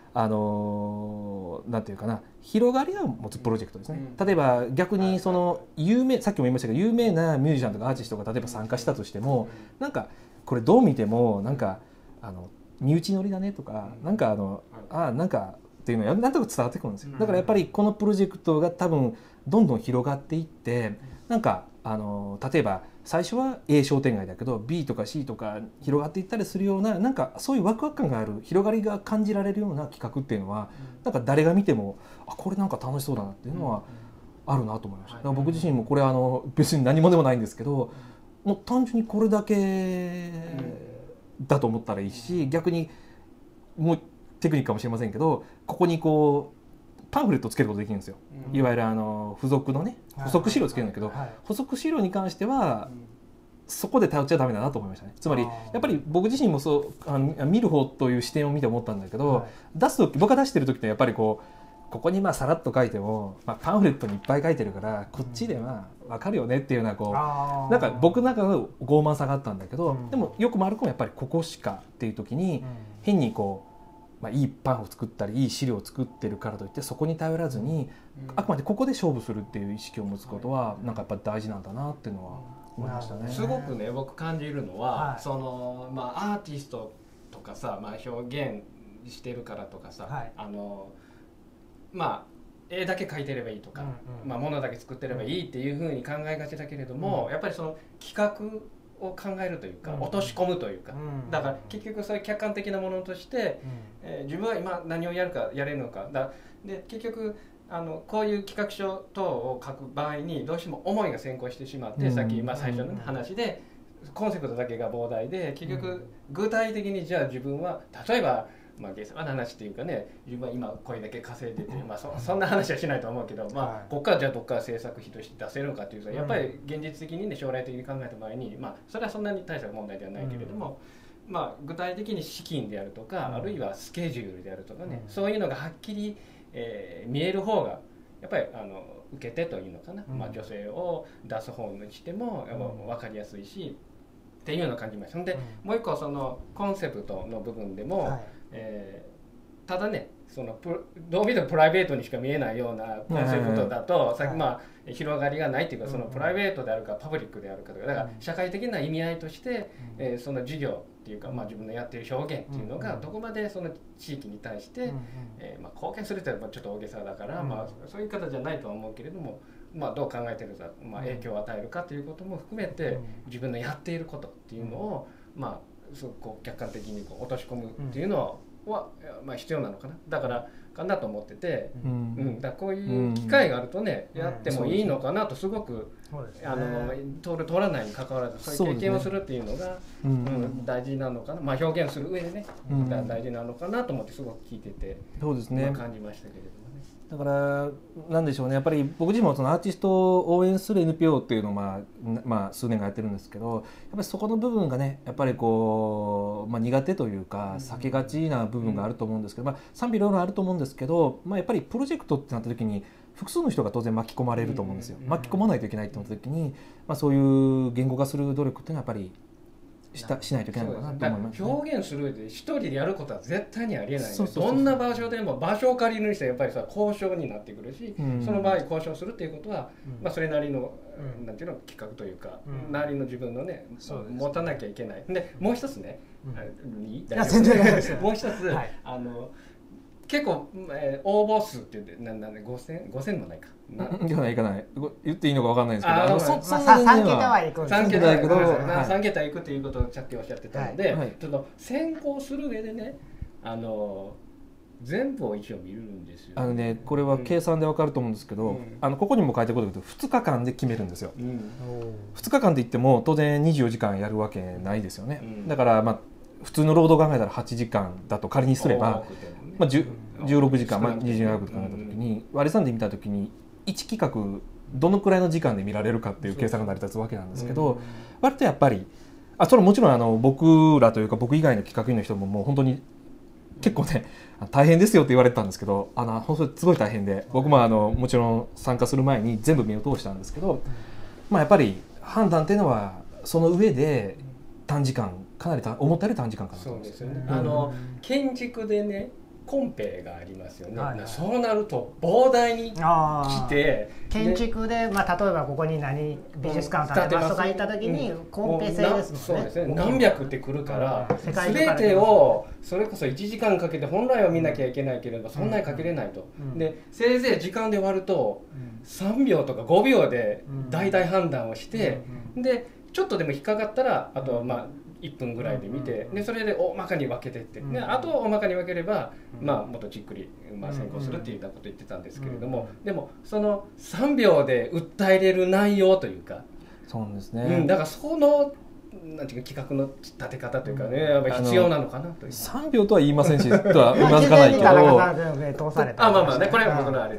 なんていうかな、広がりを持つプロジェクトですね。例えば逆にさっきも言いましたけど、有名なミュージシャンとかアーティストが例えば参加したとしても、なんかこれどう見てもなんか身内乗りだねとか、なんかなんかっていうのはなんとなく伝わってくるんですよ。だからやっぱりこのプロジェクトが多分どんどん広がっていって、なんか例えば最初は A 商店街だけど B とか C とか広がっていったりするような、なんかそういうワクワク感がある、広がりが感じられるような企画っていうのは、なんか誰が見ても、あ、これなんか楽しそうだなっていうのはあるなと思いました。だから僕自身もこれ別に何もでもないんですけど、もう単純にこれだけだと思ったらいいし、逆にもうテクニックかもしれませんけど、ここにこうパンフレットをつけることできるんですよ。いわゆる付属のね、補足資料をつけるんだけど、補足資料に関してはそこで頼っちゃダメだなと思いましたね。つまりやっぱり僕自身も見る方という視点を見て思ったんだけど、僕が出してる時ってやっぱりここにまあさらっと書いても、まあ、パンフレットにいっぱい書いてるからこっちでまあ分かるよねっていうのはなんか僕なんかの傲慢さがあったんだけど、でもよくも悪くもやっぱりここしかっていう時に変にまあ、いいパンを作ったりいい資料を作ってるからといってそこに頼らずに、あくまでここで勝負するっていう意識を持つことは、なんかやっぱ大事なんだなっていうのは思いましたね。すごくね、僕感じるのは、まあ、アーティストとかさ、まあ、表現してるからとかさ、まあ絵だけ描いてればいいとか、まあ、物だけ作ってればいいっていうふうに考えがちだけれども、やっぱり企画を考えるというか、落とし込むというか、だから結局それ客観的なものとして、自分は今何をやるかやれるのかで、結局こういう企画書等を書く場合にどうしても思いが先行してしまって、さっき最初の話でコンセプトだけが膨大で、結局具体的にじゃあ自分は例えば芸術の話っていうかね、自分は今これだけ稼いでて、まあ、そんな話はしないと思うけど、まあ、ここからじゃあどっから制作費として出せるのかっていうと、やっぱり現実的にね、将来的に考えた場合に、まあ、それはそんなに大した問題ではないけれども、まあ、具体的に資金であるとか、あるいはスケジュールであるとかね、そういうのがはっきり、見える方がやっぱり受け手というのかな、まあ、女性を出す方にしてもやっぱ分かりやすいし。っていうような感じましたので、うん、もう一個そのコンセプトの部分でも、はい、ただねそのどう見てもプライベートにしか見えないようなコンセプトだとさっきまあ広がりがないというかそのプライベートであるかパブリックであるかとかだから社会的な意味合いとしてその授業っていうかまあ自分のやっている表現っていうのがどこまでその地域に対してまあ貢献するというのはちょっと大げさだからまあそういう方じゃないとは思うけれどもまあどう考えてるかまあ影響を与えるかということも含めて自分のやっていることっていうのをまあすごく客観的にこう落とし込むっていうのをはまあ必要なのかなだからかなと思ってて、うんうん、だこういう機会があるとね、うん、やってもいいのかなとすごく、うん、通らないに関わらずそういう経験をするっていうのがう、ねうん、大事なのかな、まあ、表現する上でね、うん、大事なのかなと思ってすごく聞いててそうです、ねまあ、感じましたけれどもねだからなんでしょうねやっぱり僕自身もそのアーティストを応援する NPO っていうのを、まあ、数年間やってるんですけどやっぱりそこの部分がねやっぱりこう、まあ、苦手というか避けがちな部分があると思うんですけど、まあ、賛否いろいろあると思うんですけど、まあ、やっぱりプロジェクトってなった時に複数の人が当然巻き込まれると思うんですよ巻き込まないといけないってなった時に、まあ、そういう言語化する努力っていうのはやっぱりしないといけないのかなと思います、ね、表現する上で一人でやることは絶対にありえない、ね、そうそうそうどんな場所でも場所を借りる人はやっぱりさ交渉になってくるし、うん、その場合交渉するっていうことは、うんまあ、それなりの、うん、なんていうの企画というか、うん、なりの自分のね、うん、持たなきゃいけないでもう一つね、うん、いい大丈夫もう一つはい、結構、応募数って言って5000もないかいかない言っていいのか分かんないですけど3桁は行くんですけど3桁行くということをさっきおっしゃってたので、はい、ちょっと選考する上でね全部を一応見るんですよねこれは計算で分かると思うんですけど、うん、ここにも書いてあることだけど2日間で決めるんですよ、うん、2日間で言っても当然24時間やるわけないですよね、うん、だから、まあ、普通の労働考えたら8時間だと仮にすればまあ、16時間、まあ、27時間だった時に割り算で見た時に1企画どのくらいの時間で見られるかっていう計算が成り立つわけなんですけど割とやっぱりそれもちろん僕らというか僕以外の企画員の人ももう本当に結構ね大変ですよって言われてたんですけど本当すごい大変で僕ももちろん参加する前に全部目を通したんですけど、まあ、やっぱり判断っていうのはその上で短時間かなり思ったより短時間かなと思うんですよね。建築でねコンペがありますよね、はいはい、そうなると膨大に来て建築で、まあ、例えばここに何美術館建てますとか行った時に、うん、コンペ制ですもんね、 そうですね何百って来るから全てをそれこそ1時間かけて本来は見なきゃいけないけれど、うん、そんなにかけれないと、うん、でせいぜい時間で割ると、うん、3秒とか5秒で大体判断をして、うん、でちょっとでも引っかかったらあとはまあ1分ぐらいで見て、うん、でそれで大まかに分けてって、うん、あと大まかに分ければ、うん、まあもっとじっくり、まあ、先行するっていうようなこと言ってたんですけれども、うん、でもその3秒で訴えれる内容というかそうですね、うん、だからそのなんていうか企画の立て方というかね、うん、やっぱ必要なのかなという3秒とは言いませんしとはうなずかないけどただやっ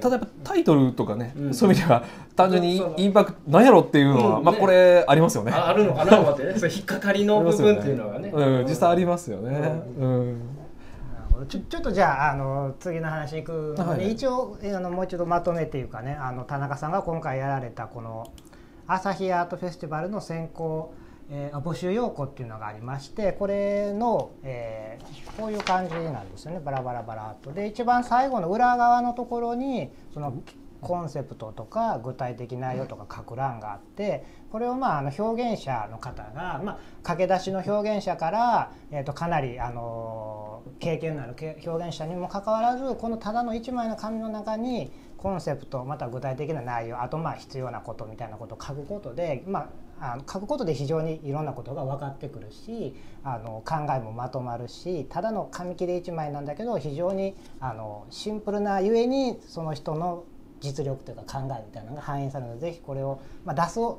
ぱタイトルとかね、うん、そういう意味では単純にインパクトなんやろっていうのは、うんまあ、これありますよね、うんね、あるのかなと思ってねそれ引っかかりの部分っていうのがね、うん、実際ありますよね、うんうんちょっとじゃあ、次の話いくので、はい、一応もう一度まとめというかね田中さんが今回やられたこのアサヒアートフェスティバルの選考募集要項っていうのがありましてこれの、こういう感じなんですよねバラバラバラっとで一番最後の裏側のところにそのコンセプトとか具体的内容とか書く欄があってこれをまあ表現者の方が、まあ、駆け出しの表現者から、かなり経験のある表現者にもかかわらずこのただの1枚の紙の中にコンセプトまた具体的な内容あとまあ必要なことみたいなことを書くことで、まあ、書くことで非常にいろんなことが分かってくるし考えもまとまるしただの紙切れ1枚なんだけど非常にシンプルなゆえにその人の実力というか考えみたいなのが反映されるのでぜひこれを、まあ、出さ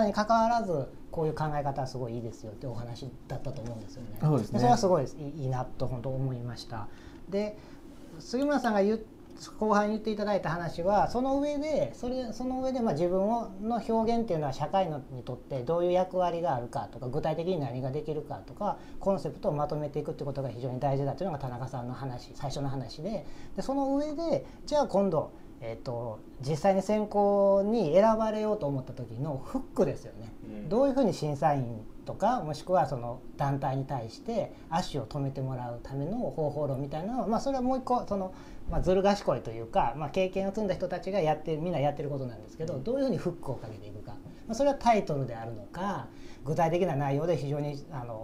ないにかかわらずこういう考え方はすごいいいですよってお話だったと思うんですよね。そうですね。それはすごいいいなと本当思いました。で杉村さんが後半言っていただいた話はその上でまあ自分の表現っていうのは社会にとってどういう役割があるかとか具体的に何ができるかとかコンセプトをまとめていくってことが非常に大事だというのが田中さんの話最初の話でその上でじゃあ今度実際に選考に選ばれようと思った時のフックですよね、うん、どういうふうに審査員とかもしくはその団体に対して足を止めてもらうための方法論みたいなのは、まあ、それはもう一個その、ずる賢いというか、経験を積んだ人たちがみんなやってることなんですけど、どういうふうにフックをかけていくか、それはタイトルであるのか具体的な内容で非常に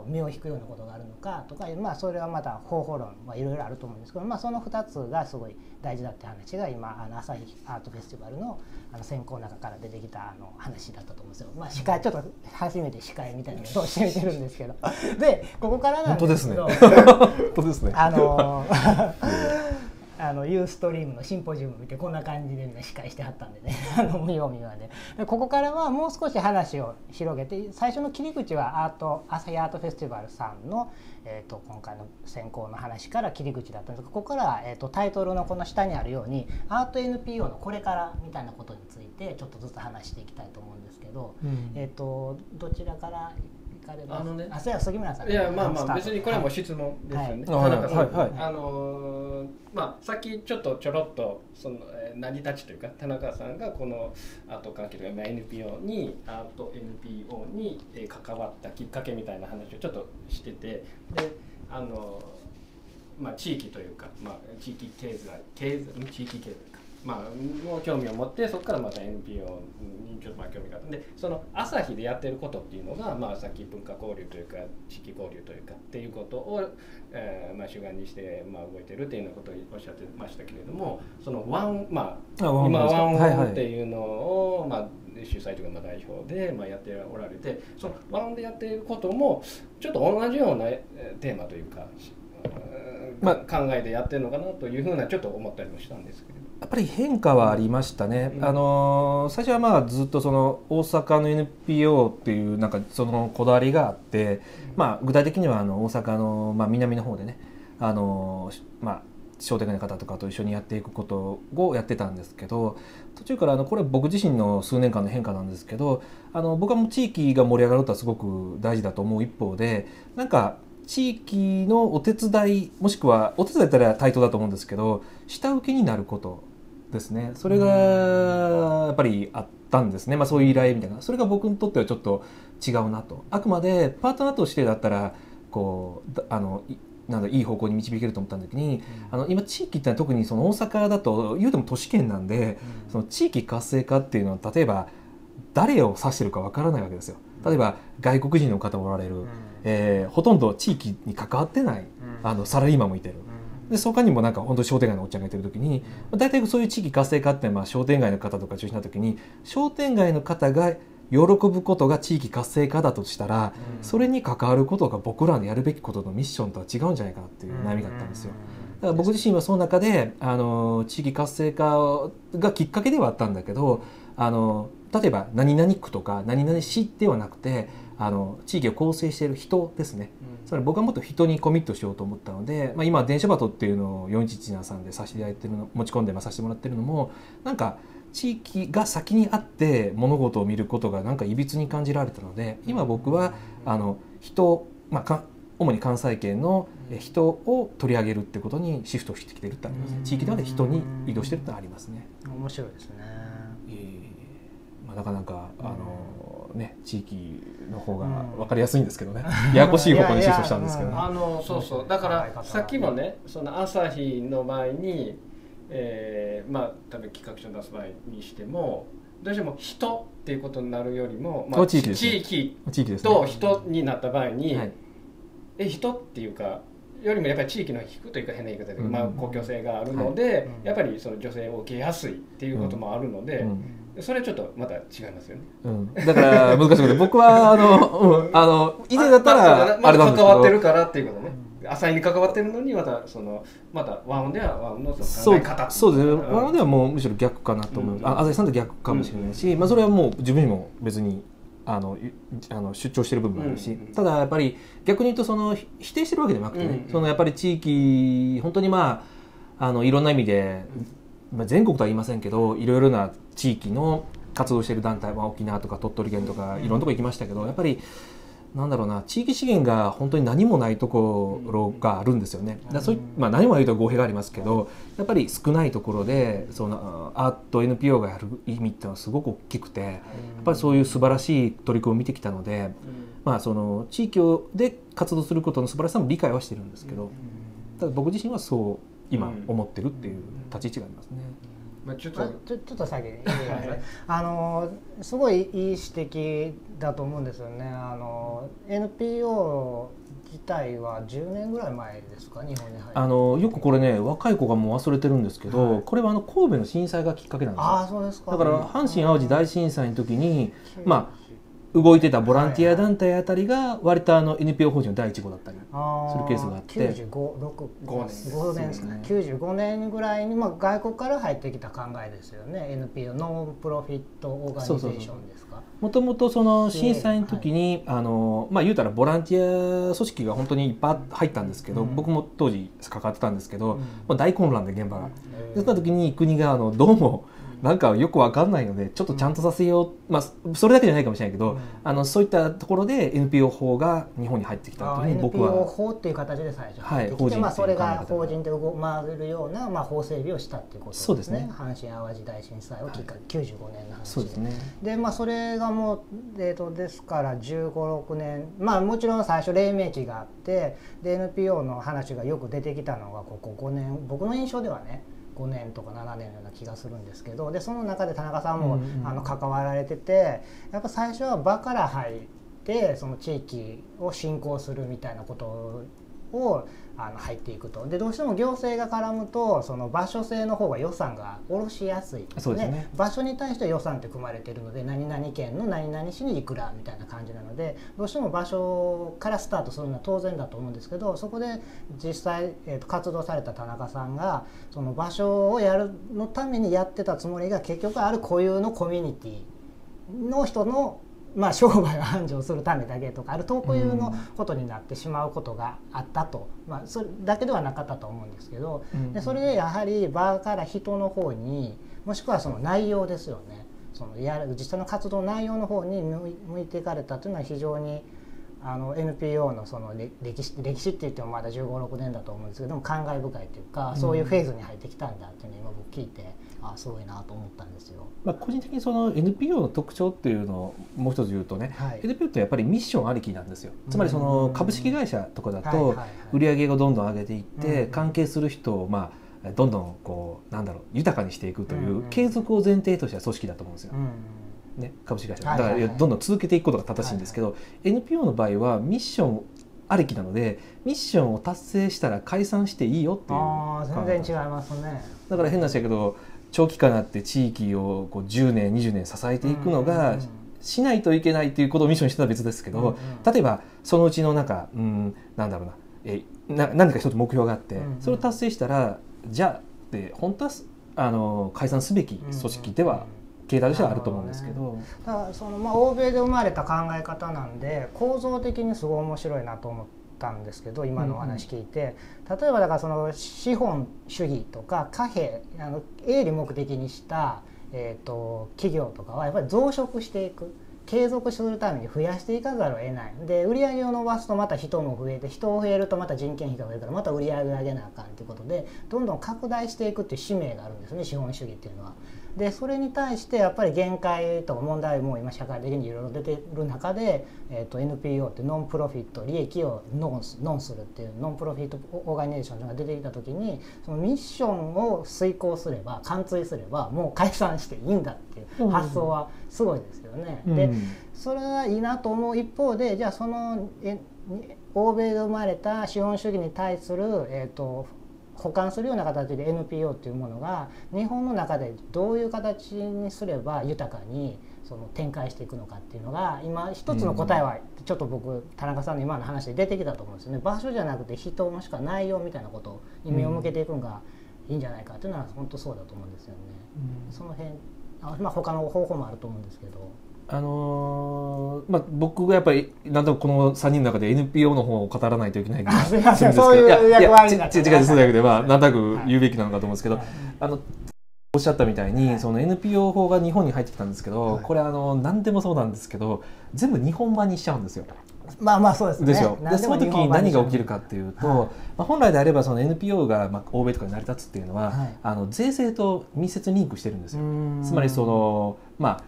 身を引くようなことがあるのかとか、それはまた方法論いろいろあると思うんですけど、その2つがすごい大事だって話が今アサヒアートフェスティバルの選考の中から出てきた話だったと思うんですよ。司会ちょっと初めて司会みたいなことをしてみてるんですけどでここからなんですけどユーストリームのシンポジウム見てこんな感じでみんな司会してはったんでねむよみはね、ここからはもう少し話を広げて、最初の切り口はアサヒアートフェスティバルさんの、今回の選考の話から切り口だったんですが、ここから、タイトルのこの下にあるようにアート NPO のこれからみたいなことについてちょっとずつ話していきたいと思うんですけど、どちらから行かれますか？ね、そういや杉村さん、いやまあ別にこれも質問ですよね。さっきちょっとちょろっとその成り立ちというか田中さんがこのアート関係というか アート NPO に関わったきっかけみたいな話をちょっとしてて、で地域というか、地域経済か、もう興味を持って、そこからまた NPO にちょっと興味があったんで、その朝日でやってることっていうのが、さっき文化交流というか地域交流というかっていうことを、主眼にして、動いてるっていうようなことをおっしゃってましたけれども、その今ワンオンっていうのを、主催というか代表でやっておられて、そのワンオンでやっていることもちょっと同じようなテーマというか、考えてやってるのかなというふうなちょっと思ったりもしたんですけど。やっぱり変化はありましたね。最初はずっとその大阪の NPO っていうなんかそのこだわりがあって、具体的には大阪の南の方でね、商店街の方とかと一緒にやっていくことをやってたんですけど、途中からこれは僕自身の数年間の変化なんですけど、僕はもう地域が盛り上がることはすごく大事だと思う一方で、なんか地域のお手伝い、もしくはお手伝いだったら対等だと思うんですけど、下請けになることですね。それがやっぱりあったんですね。そういう依頼みたいな、それが僕にとってはちょっと違うなと。あくまでパートナーとしてだったらいい方向に導けると思った時に、今地域ってのは特にその大阪だと言うても都市圏なんで、その地域活性化っていうのは例えば誰を指してるかわからないわけですよ。例えば外国人の方もおられる、ほとんど地域に関わってないサラリーマンもいてる。でそこにもなんか本当に商店街のおっちゃんがいてる時に、大体そういう地域活性化って商店街の方とか中心な時に、商店街の方が喜ぶことが地域活性化だとしたら、それに関わることが僕らのやるべきことのミッションとは違うんじゃないかなっていう悩みだったんですよ。だから僕自身はその中で地域活性化がきっかけではあったんだけど、例えば何々区とか何々市ではなくて、地域を構成している人ですね。それ僕はもっと人にコミットしようと思ったので、今電車バトっていうのを417さんで持ち込んでさせてもらってるのも、なんか地域が先にあって物事を見ることがなんかいびつに感じられたので、今僕は主に関西圏の人を取り上げるってことにシフトしてきてるってありますね。地域で人に移動してるってありますね。面白いですね。なかなか地域の方が分かりやすいんですけどね、ややこしい方向にシフトしたんですけどね。そうそう、だからさっきもね、その朝日の場合に、多分企画書を出す場合にしても、どうしても人っていうことになるよりも、地域と人になった場合に、人っていうかよりもやっぱり地域の引くというか変な言い方で、公共性があるので、やっぱりその女性を受けやすいっていうこともあるので、それはちょっとまた違いますよね。だから難しいことで、僕は以前だったらあれなんですけど、関わってるからっていうことね。浅いに関わってるのにまたワンオンではワンオンの考え方、そうですね。ワンオンではもうむしろ逆かなと思う。アサヒさんと逆かもしれないし、それはもう自分にも別に出張してる部分もあるし、ただやっぱり逆に言うとその否定してるわけでもなくてね、やっぱり地域本当にいろんな意味で。全国とは言いませんけど、いろいろな地域の活動している団体は沖縄とか鳥取県とかいろんなとこ行きましたけど、やっぱりなんだろうな、地域資源が本当に何もないところがあるんですよね。だそうい、まあ、何もないと語弊がありますけど、やっぱり少ないところでそのアート NPO がやる意味っていうのはすごく大きくて、やっぱりそういう素晴らしい取り組みを見てきたので、まあ、その地域で活動することの素晴らしさも理解はしてるんですけど、ただ僕自身はそう今思ってるっていう立ち位置がありますね。まあ、ちょっと先に、すごいいい指摘だと思うんですよね。NPO 自体は10年ぐらい前ですか、日本に入って。よくこれね、若い子がもう忘れてるんですけど、はい、これは神戸の震災がきっかけなんですよ。あ、そうですか。だから阪神・淡路大震災の時に、まあ動いてたボランティア団体あたりが割とNPO 法人の第1号だったりするケースがあって、95年ぐらいに、まあ、外国から入ってきた考えですよね。 NPO ノンプロフィットオーガニゼーションですか。もともとその震災の時に、まあ、言うたらボランティア組織が本当にいっぱい入ったんですけど、僕も当時関わってたんですけど、まあ、大混乱で現場が、そんな時に国がどうもなんかよくわかんないのでちょっとちゃんとさせよう、まあ、それだけじゃないかもしれないけど、そういったところで NPO 法が日本に入ってきたというに僕は NPO 法っていう形で最初入ってきて、はい、まあ、それが法人で動回るような、まあ、法整備をしたっていうことですね。そうですね。阪神・淡路大震災をきっかけ、95年の話で、そうですね。で、まあ、それがもう、ですから15、16年、まあもちろん最初黎明期があって、で NPO の話がよく出てきたのがここ5年、僕の印象ではね5年とか7年のような気がするんですけど、でその中で田中さんも、関わられてて、やっぱ最初は場から入ってその地域を振興するみたいなことを入っていくと。でどうしても行政が絡むとその場所制の方が予算が下ろしやすいですね。場所に対して予算って組まれているので、何々県の何々市にいくらみたいな感じなので、どうしても場所からスタートするのは当然だと思うんですけど、そこで実際、活動された田中さんがその場所をやるのためにやってたつもりが、結局ある固有のコミュニティの人のまあ商売を繁盛するためだけとか、ある特有のことになってしまうことがあったと、まあ、それだけではなかったと思うんですけど、でそれでやはり場から人の方に、もしくはその内容ですよね、そのやる実際の活動内容の方に向いていかれたというのは、非常にNPO のその歴史って言ってもまだ15、16年だと思うんですけども、感慨深いというか、そういうフェーズに入ってきたんだっていうのを今僕聞いて、ああすごいなと思ったんですよ。まあ、個人的にその NPO の特徴っていうのをもう一つ言うとね、はい、NPO ってやっぱりミッションありきなんですよ。つまりその株式会社とかだと売り上げをどんどん上げていって、関係する人をまあどんどんこうなんだろう豊かにしていくという継続を前提とした組織だと思うんですよ。ね、株式会社だからどんどん続けていくことが正しいんですけど、NPO の場合はミッションありきなので、ミッションを達成したら解散していいよっていう。ああ、全然違いますね。だから変な話だけど、長期化になって地域をこう10年20年支えていくのがしないといけないっていうことをミッションにしてたら別ですけど、例えばそのうちのなんだろうな、何か一つ目標があって、それを達成したらじゃあって本当は解散すべき組織では形態としてはあると思うんですけど、だからその、まあ、欧米で生まれた考え方なんで、構造的にすごい面白いなと思ったんですけど、今のお話聞いて、例えばだからその資本主義とか貨幣、営利目的にした、企業とかはやっぱり増殖していく。継続するために増やしていかざるを得ない。で売り上げを伸ばすとまた人も増えて、人を増えるとまた人件費が増えるから、また売り上げ上げなあかんということで、どんどん拡大していくっていう使命があるんですね、資本主義っていうのは。でそれに対してやっぱり限界と問題も今社会的にいろいろ出てる中で、NPO ってノンプロフィット、利益をノンするっていうノンプロフィットオーガニゼーションが出てきた時に、そのミッションを遂行すれば、貫通すればもう解散していいんだっていう発想はすごいですよね。でそれはいいなと思う一方で、じゃあその欧米で生まれた資本主義に対する補完するような形で NPO というものが日本の中でどういう形にすれば豊かにその展開していくのかっていうのが、今一つの答えはちょっと僕田中さんの今の話で出てきたと思うんですよね。場所じゃなくて人もしくは内容みたいなことに目を向けていくのがいいんじゃないかっていうのは本当そうだと思うんですよね。その辺、まあ、他の方法もあると思うんですけど。まあ、僕がやっぱりなんとこの3人の中で NPO の方を語らないといけない気がするんですけど、そういう役割になって違うだけではなんとなく言うべきなのかと思うんですけど、おっしゃったみたいにその NPO 法が日本に入ってきたんですけど、これ何でもそうなんですけど全部日本版にしちゃうんですよ。まあまあそうですね。でしょ。でその時に何が起きるかっていうと、はい、本来であればその NPO が欧米とかに成り立つっていうのは、はい、税制と密接にリンクしてるんですよ。つまりその、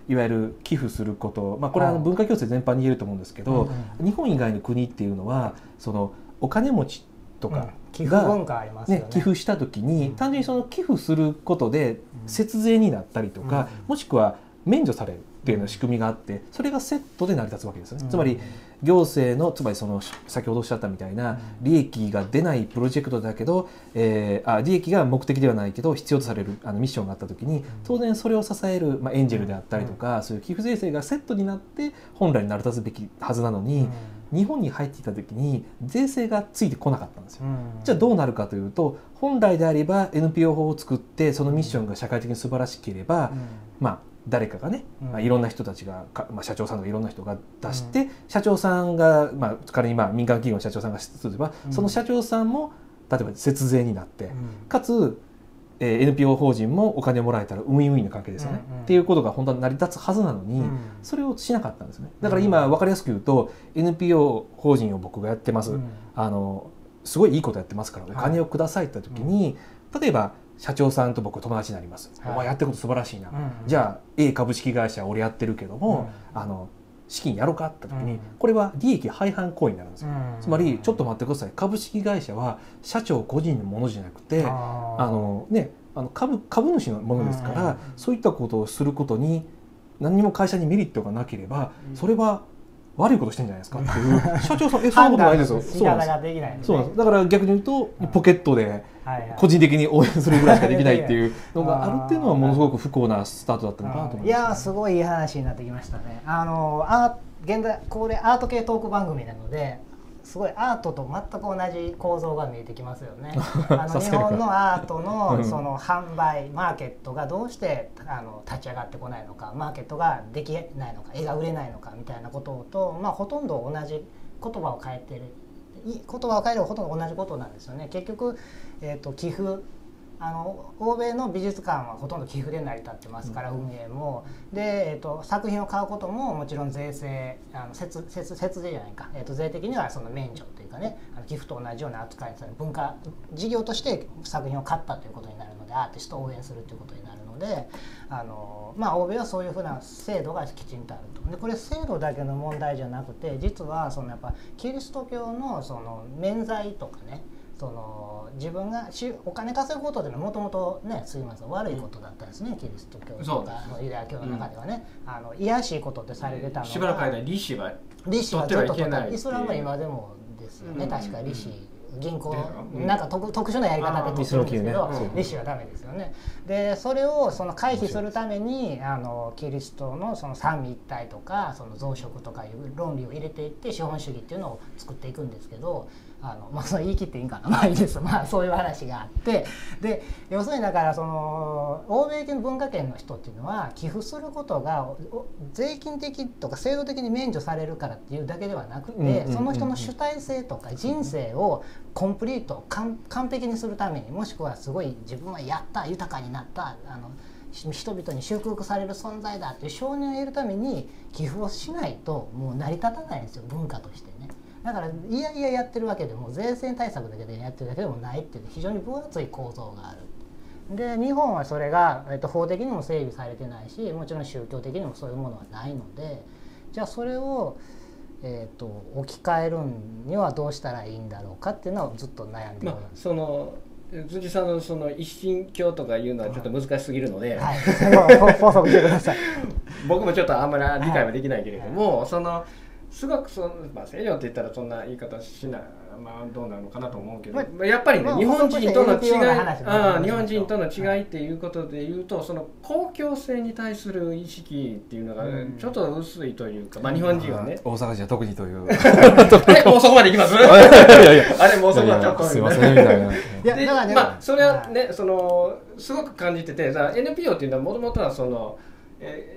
いわゆる寄付すること、これは文化共生全般に言えると思うんですけど、はい、日本以外の国っていうのはそのお金持ちとか、寄付文化ありますよね。寄付した時に、単純にその寄付することで節税になったりとか、もしくは免除されるっていうような仕組みがあって、それがセットで成り立つわけですよね。つまり行政の、その先ほどおっしゃったみたいな利益が出ないプロジェクトだけど、利益が目的ではないけど必要とされるミッションがあった時に、当然それを支える、エンジェルであったりとか、そういう寄付税制がセットになって本来に成り立つべきはずなのに、日本に入っていた時に税制がついてこなかったんですよ。じゃあどうなるかというと、本来であれば NPO 法を作って、そのミッションが社会的に素晴らしければ、誰かがね、いろんな人たちが、社長さんとかいろんな人が出して、社長さんが、仮に民間企業の社長さんがすれば、その社長さんも例えば節税になって、かつ、NPO 法人もお金をもらえたらウィンウィンの関係ですよね、っていうことが本当は成り立つはずなのに、それをしなかったんですね。だから今分かりやすく言うと、 NPO 法人を僕がやってます、すごいいいことやってますからお金をくださいって時に、例えば社長さんと僕友達になります、お前やってること素晴らしいな、じゃあ A 株式会社俺やってるけども、資金やろうかって時に、これは利益背反行為になるんですよ。つまりちょっと待ってください、株式会社は社長個人のものじゃなくて、株主のものですから、そういったことをすることに何も会社にメリットがなければ、それは悪いことしてんじゃないですかっていう。社長さん、そんなことないですよ。そうなんです。だから逆に言うと、ポケットで個人的に応援するぐらいしかできないっていうのがあるっていうのは、ものすごく不幸なスタートだったのかなと思います。いや、すごいいい話になってきましたね。現代これアート系トーク番組なので、すごいアートと全く同じ構造が見えてきますよね。日本のアートのその販売マーケットがどうして立ち上がってこないのか、マーケットができないのか、絵が売れないのかみたいなことと、ほとんど同じ言葉を変えればほとんど同じことなんですよね。結局、寄付、欧米の美術館はほとんど寄付で成り立ってますから、運営もで、作品を買うことももちろん税制、節税じゃないか、税的にはその免除というかね、寄付と同じような扱いされる、文化事業として作品を買ったということになるので、アーティストを応援するということになるので、欧米はそういうふうな制度がきちんとあると。でこれ制度だけの問題じゃなくて、実はそのやっぱキリスト教のその免罪とかね、自分がお金稼ぐことというのはもともとね、すみません、悪いことだったんですね。キリスト教とかユダヤ教の中ではね、いやしいことってされてたのが、しばらく間利子は取ってはいけない。イスラムは今でもですよね、確か利子、銀行なんか特殊なやり方で取ってるんですけど、利子はダメですよね。でそれをその回避するために、キリストのその三位一体とか、その増殖とかいう論理を入れていって、資本主義っていうのを作っていくんですけど。それ言い切っていいんかな、まあいいです、そういう話があって、で要するにだからその欧米系の文化圏の人っていうのは、寄付することが税金的とか制度的に免除されるからっていうだけではなくて、その人の主体性とか人生をコンプリート、完璧にするために、もしくはすごい自分はやった、豊かになった、人々に祝福される存在だっていう承認を得るために寄付をしないと、もう成り立たないんですよ、文化としてね。だからいやいややってるわけでも、税制対策だけでやってるだけでもないっていう、非常に分厚い構造がある。で日本はそれが、法的にも整備されてないし、もちろん宗教的にもそういうものはないので、じゃあそれを、置き換えるにはどうしたらいいんだろうかっていうのをずっと悩んでいます。辻さんのその一神教とかいうのはちょっと難しすぎるので、僕もちょっとあんまり理解はできないけれども、すごく西洋って言ったらそんな言い方しない、どうなのかなと思うけど、やっぱりね、日本人との違い、日本人との違いっていうことでいうと、その公共性に対する意識っていうのがちょっと薄いというか、日本人はね、大阪人は特にという、もうそこまで行きます、あれもうそこまでちょっとすいませんみたいな。でそれはね、すごく感じてて、NPO っていうのはもともとはその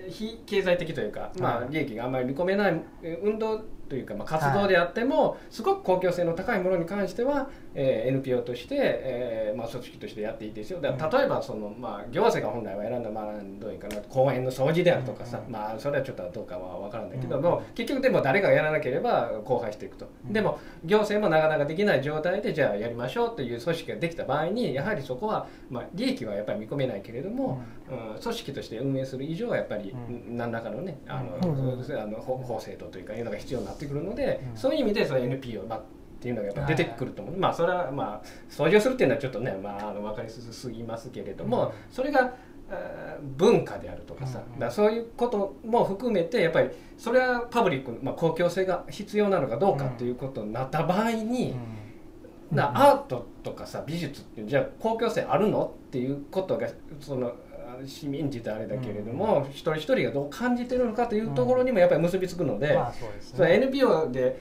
非経済的というか、利益があんまり見込めない運動というか、まあ、活動であっても、はい、すごく公共性の高いものに関しては、NPO として、まあ、組織としてやっていいですよ。だから例えばその、まあ、行政が本来は選んだ、まあ、どういうかな公園の掃除であるとかさ、うんうん、まあ、それはちょっとどうかは分からないけども、うんうん、結局でも誰がやらなければ荒廃していくと、うん、でも行政もなかなかできない状態でじゃあやりましょうという組織ができた場合にやはりそこは、まあ、利益はやっぱり見込めないけれども、うんうん、組織として運営する以上はやっぱり何らかのね法制度というかいうのが必要になってくるので、うん、そういう意味でその NPO、まあっていうのがやっぱ出てくると思う。まあそれはまあ掃除をするっていうのはちょっとね、まあ、分かりすぎますけれども、それが文化であるとかさ、だからそういうことも含めてやっぱりそれはパブリックの、まあ、公共性が必要なのかどうかっていうことになった場合に、だからアートとかさ美術ってじゃあ公共性あるのっていうことがその市民自体あれだけれども、うん、一人一人がどう感じてるのかというところにもやっぱり結びつくので、NPO で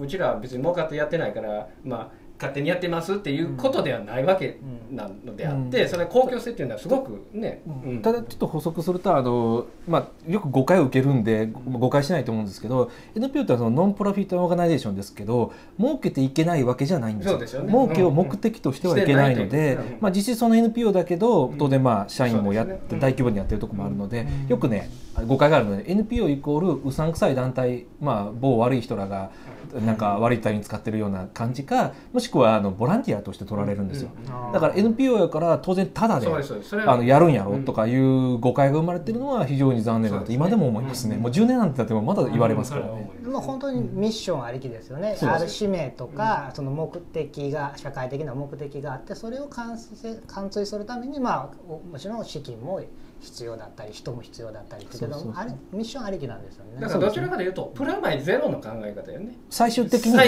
うちらは別に儲かってやってないから、まあ、勝手にやってますっていうことではないわけなのであって、うん、それ公共性っていうのはすごくね、うんうん、ただちょっと補足するとまあ、よく誤解を受けるんで誤解しないと思うんですけど、 NPO ってそのノンプロフィットオーガナイゼーションですけど儲けていけないわけじゃないんですよ。そうですよね、儲けを目的としてはいけないので、うんうん、まあ、実質その NPO だけど当然まあ社員もやって、うんねうん、大規模にやってるとこもあるので、よくね誤解があるので NPO イコールうさんくさい団体、まあ、某悪い人らがなんか悪い隊に使ってるような感じか、もしくはボランティアとして取られるんですよ。だから NPO やから当然タダでやるんやろとかいう誤解が生まれてるのは非常に残念だと今でも思いますね。もう10年なんて経ってもまだ言われますからね。もう本当にミッションありきですよね。ある使命とかその目的が社会的な目的があって、それを完遂するためにまあもちろん資金も必要だったり人も必要だったりってけど、あれミッションありきなんですよね。だからどちらかというとプラマイゼロの考え方よね。最終的にだ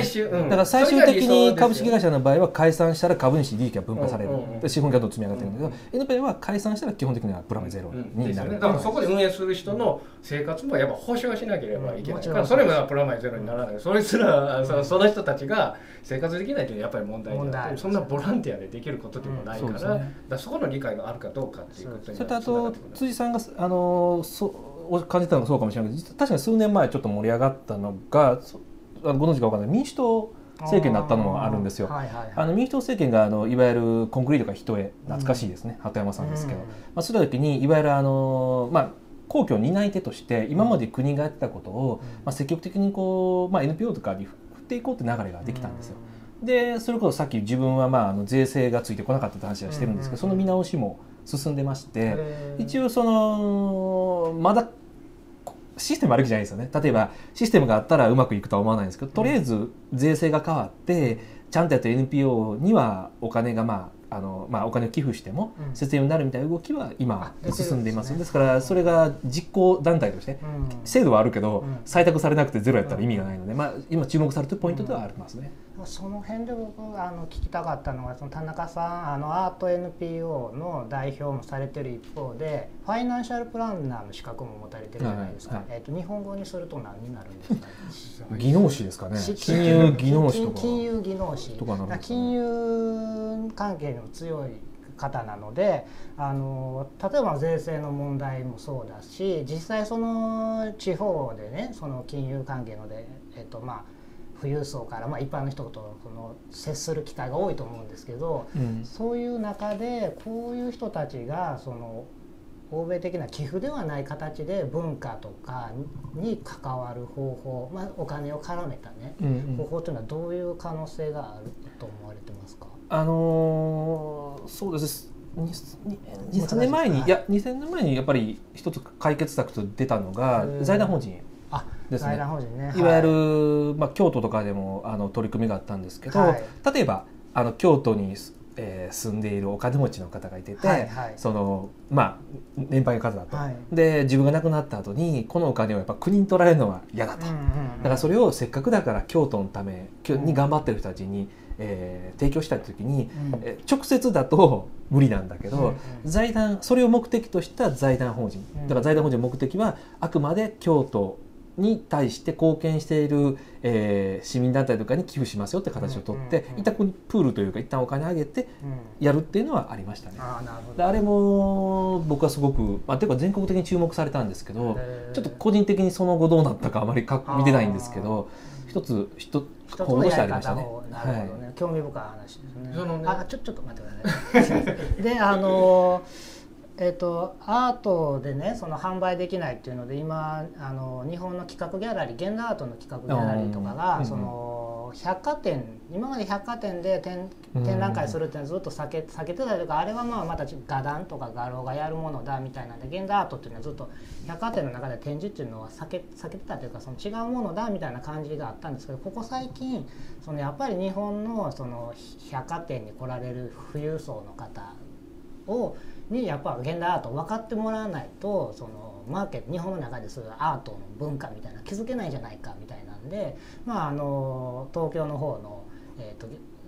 から最終的に株式会社の場合は解散したら株主利益が分配される、資本がどんどん積み上がってるんだけど、NPO は解散したら基本的にはプラマイゼロになる。だからそこで運営する人の生活もやっぱ保障しなければいけないから、それもプラマイゼロにならない。それすらその人たちが生活できないというのはやっぱり問題になって、そんなボランティアでできることでもないから、そこの理解があるかどうかっていうことになってます。辻さんが感じたのがそうかもしれないけど、確かに数年前ちょっと盛り上がったのがご存知か分からない民主党政権になったのもあるんですよ。民主党政権がいわゆるコンクリートが人へ、懐かしいですね、鳩山さんですけど、まあ、そういった時にいわゆるまあ公共担い手として今まで国がやってたことを、まあ、積極的にこう、まあ、NPO とかに振っていこうって流れができたんですよ。でそれこそさっき自分はまあ税制がついてこなかったって話はしてるんですけど、その見直しも進んでまして、一応そのまだシステムあるわけじゃないですよね。例えばシステムがあったらうまくいくとは思わないんですけど、とりあえず税制が変わってちゃんとやった NPO にはお金がまあお金を寄付しても節約になるみたいな動きは今進んでいます。ですからそれが実行団体として制度はあるけど採択されなくてゼロやったら意味がないので、まあ今注目されているポイントではありますね。その辺で僕聞きたかったのが、その田中さんアート NPO の代表もされてる一方でファイナンシャルプランナーの資格も持たれてるじゃないですか。日本語にすると何になるんですか？技能士ですかね。金融技能士とか金融技能士とかなんですかね。金融関係の強い方なので、例えば税制の問題もそうだし、実際その地方でね、その金融関係のでまあ富裕層から、まあ、一般の人と接する機会が多いと思うんですけど、うん、そういう中でこういう人たちがその欧米的な寄付ではない形で文化とかに関わる方法、まあ、お金を絡めた、ねうん、方法というのはどういう可能性があると思われてますか？そうです。2000年前に、いや、2000年前にやっぱり一つ解決策と出たのが財団法人。ですね、いわゆる、まあ、京都とかでも取り組みがあったんですけど、はい、例えば京都に、住んでいるお金持ちの方がいてて、はいはい、そのまあ年配の方だと、はい、で自分が亡くなった後にこのお金をやっぱ国に取られるのは嫌だと、だからそれをせっかくだから京都のために頑張ってる人たちに、提供したい時に、うん、直接だと無理なんだけど、うんうん、財団それを目的とした財団法人、だから財団法人の目的はあくまで京都に対して貢献している、市民団体とかに寄付しますよって形をとって一旦プールというか一旦お金あげてやるっていうのはありましたね。あれも僕はすごく、まあ、ていうか全国的に注目されたんですけど、ちょっと個人的にその後どうなったかあまり見てないんですけど、一つのやり方もなるほどね、興味深い話ですね。あ、ちょっと待ってください。で、アートでね、その販売できないっていうので、今日本の企画ギャラリー、現代アートの企画ギャラリーとかが、その百貨店、今まで百貨店で展覧会するっていうのはずっと避けてたというか、あれはまあまた画壇とか画廊がやるものだみたいなんで、現代アートっていうのはずっと百貨店の中で展示っていうのは避けてたというか、その違うものだみたいな感じがあったんですけど、ここ最近そのやっぱり日本のその百貨店に来られる富裕層の方をにやっぱ現代アートを分かってもらわないと、そのマーケット、日本の中でするアートの文化みたいな気づけないじゃないかみたいなんで、まあ東京の方の、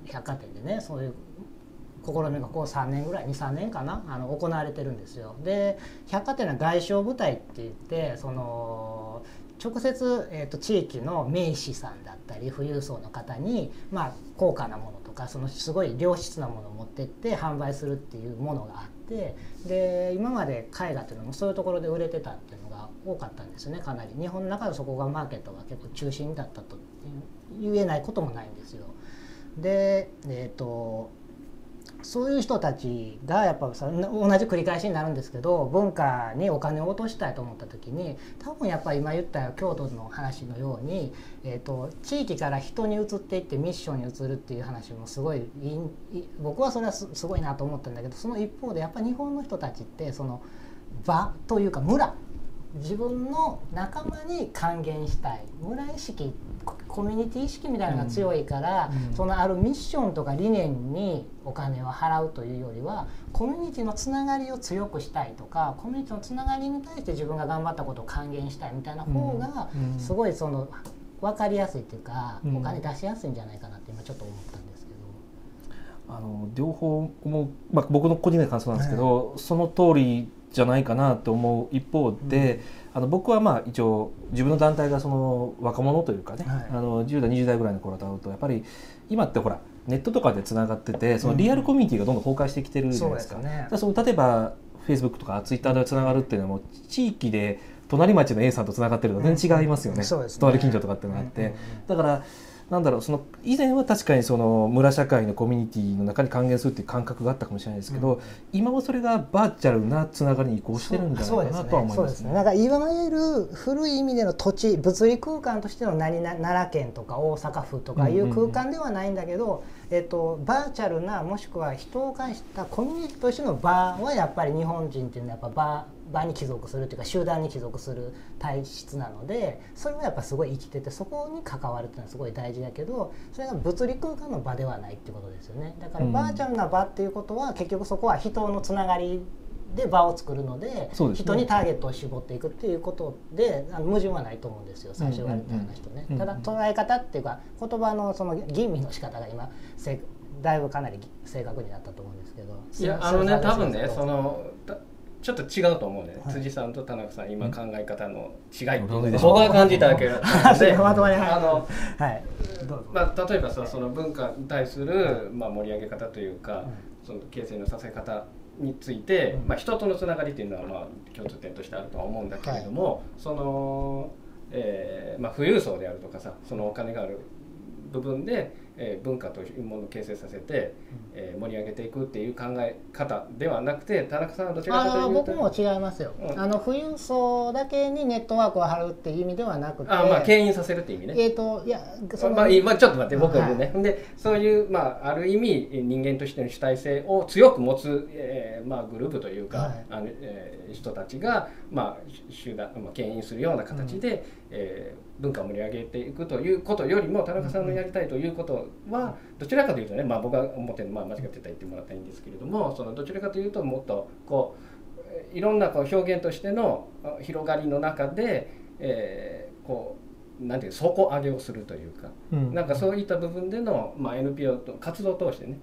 百貨店でね、そういう試みがこう3年ぐらい23年かな行われてるんですよ。で、百貨店の外商部隊って言って、その直接、地域の名士さんだったり富裕層の方に、まあ、高価なものとかそのすごい良質なものを持ってって販売するっていうものがあって、で今まで絵画というのもそういうところで売れてたっていうのが多かったんですよね。かなり日本の中でそこがマーケットが結構中心だったと言えないこともないんですよ。で、そういう人たちがやっぱ同じ繰り返しになるんですけど、文化にお金を落としたいと思った時に、多分やっぱり今言った京都の話のように、地域から人に移っていってミッションに移るっていう話もすごい僕はそれはすごいなと思ったんだけど、その一方でやっぱり日本の人たちってその場というか村、自分の仲間に還元したい村意識、コミュニティ意識みたいなのが強いから、そのあるミッションとか理念にお金を払うというよりは、コミュニティのつながりを強くしたいとか、コミュニティのつながりに対して自分が頑張ったことを還元したいみたいな方がすごいその分かりやすいというか、お金出しやすいんじゃないかなって今ちょっと思ったんですけど。両方思う、まあ、僕の個人的な感想なんですけど、その通りじゃないかなと思う一方で、僕はまあ一応自分の団体がその若者というかね、10代20代ぐらいの頃だと、やっぱり今ってほらネットとかでつながってて、そのリアルコミュニティがどんどん崩壊してきてるじゃないですか。例えば Facebook とか Twitter でつながるっていうのも、地域で隣町の A さんとつながってるのは全然違いますよね、隣近所とかってのがあって。だからなんだろう、その以前は確かにその村社会のコミュニティの中に還元するっていう感覚があったかもしれないですけど、今はそれがバーチャルなつながりに移行してるんじゃないかなとは思いますね。なんかいわゆる古い意味での土地、物理空間としての奈良県とか大阪府とかいう空間ではないんだけど、バーチャルな、もしくは人を介したコミュニティとしての場は、やっぱり日本人っていうのはやっぱ場に帰属するというか、集団に帰属する体質なので、それはやっぱすごい生きてて、そこに関わるっていうのはすごい大事だけど、それが物理空間の場ではないってことですよね。だからバーチャルな場っていうことは、結局そこは人のつながりで場を作るので、人にターゲットを絞っていくっていうことで矛盾はないと思うんですよ、最初言われた話とね。ただ捉え方っていうか、言葉のその吟味の仕方が今だいぶかなり正確になったと思うんですけど。いや、多分ね、そのちょっと違うと思うね、辻さんと田中さん、今考え方の違いって僕は感じただけで、例えばさ、その文化に対する盛り上げ方というか、その形成のさせ方について、人とのつながりっていうのは共通点としてあるとは思うんだけれども、その富裕層であるとかさ、そのお金がある部分で文化というものを形成させて盛り上げていくっていう考え方ではなくて、田中さんはどちらかというと。僕も違いますよ。富裕層だけにネットワークを張るっていう意味ではなくて、牽引させるっていう意味ね。いや、ちょっと待って、僕はね、でそういうある意味人間としての主体性を強く持つグループというか人たちが集団牽引するような形で文化を盛り上げていくということよりも、田中さんのやりたいということはどちらかというとね、僕が思ってるのは間違ってたら言ってもらったらいいんですけれども、そのどちらかというと、もっとこういろんなこう表現としての広がりの中で、こうなんていう底上げをするというか、なんかそういった部分でのNPO と活動を通してね、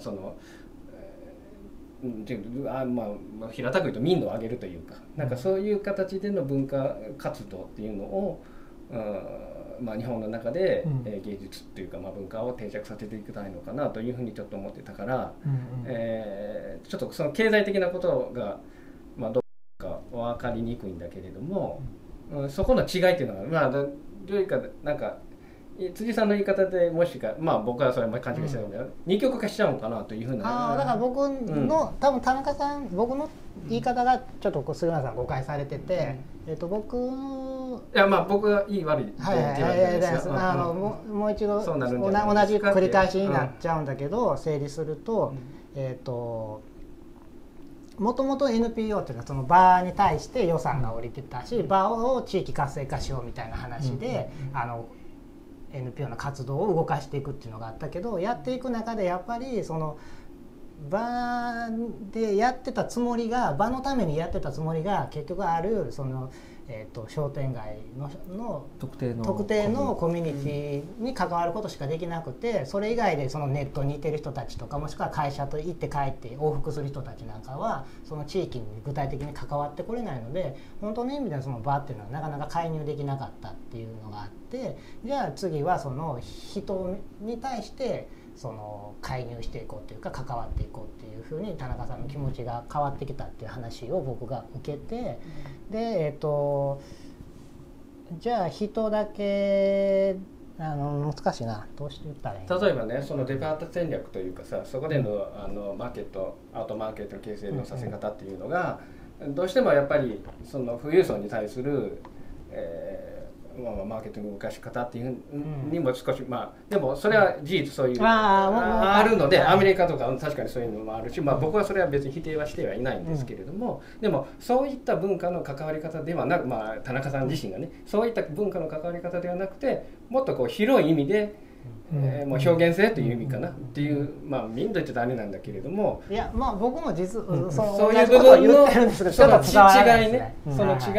その平たく言うと民度を上げるというか、なんかそういう形での文化活動っていうのをまあ、日本の中で芸術っていうか、まあ文化を定着させていきたいのかなというふうにちょっと思ってたから、ちょっとその経済的なことがまあどうか分かりにくいんだけれども、そこの違いっていうのが、まあどういうかなんか辻さんの言い方でもしか、まあ僕はそれも勘違いしてるんだよ、二極化しちゃうのかなというふうな。だから僕の、多分田中さん、僕の言い方がちょっとこう杉村さん誤解されてて、僕いやまあ僕がいい悪いって言うんですよ。もう一度同じ繰り返しになっちゃうんだけど、整理すると、もともと NPO っていうのはそのバーに対して予算が下りてたし、バーを地域活性化しようみたいな話でNPO の活動を動かしていくっていうのがあったけど、やっていく中でやっぱりその場でやってたつもりが、場のためにやってたつもりが、結局あるその、商店街 の特定のコミュニティに関わることしかできなくて、それ以外でそのネットにいてる人たちとか、もしくは会社と行って帰って往復する人たちなんかはその地域に具体的に関わってこれないので、本当の意味でその場っていうのはなかなか介入できなかったっていうのがあって、じゃあ次はその人に対してその介入していこうというか、関わっていこうっていうふうに田中さんの気持ちが変わってきたっていう話を僕が受けて、でじゃあ人だけ難しいな、どうして言ったらいいの。例えばね、そのデパート戦略というかさ、そこでのマーケット、アートマーケット形成のさせ方っていうのが、どうしてもやっぱりその富裕層に対するマーケットの動かし方っていうにも少し、まあでもそれは事実そういうあるので、アメリカとか確かにそういうのもあるし、まあ僕はそれは別に否定はしてはいないんですけれども、でもそういった文化の関わり方ではなく、まあ田中さん自身がね、そういった文化の関わり方ではなくて、もっとこう広い意味でもう表現性という意味かなっていう、まあ民度言っちゃダメなんだけれども、いやまあ僕も実そういう部分の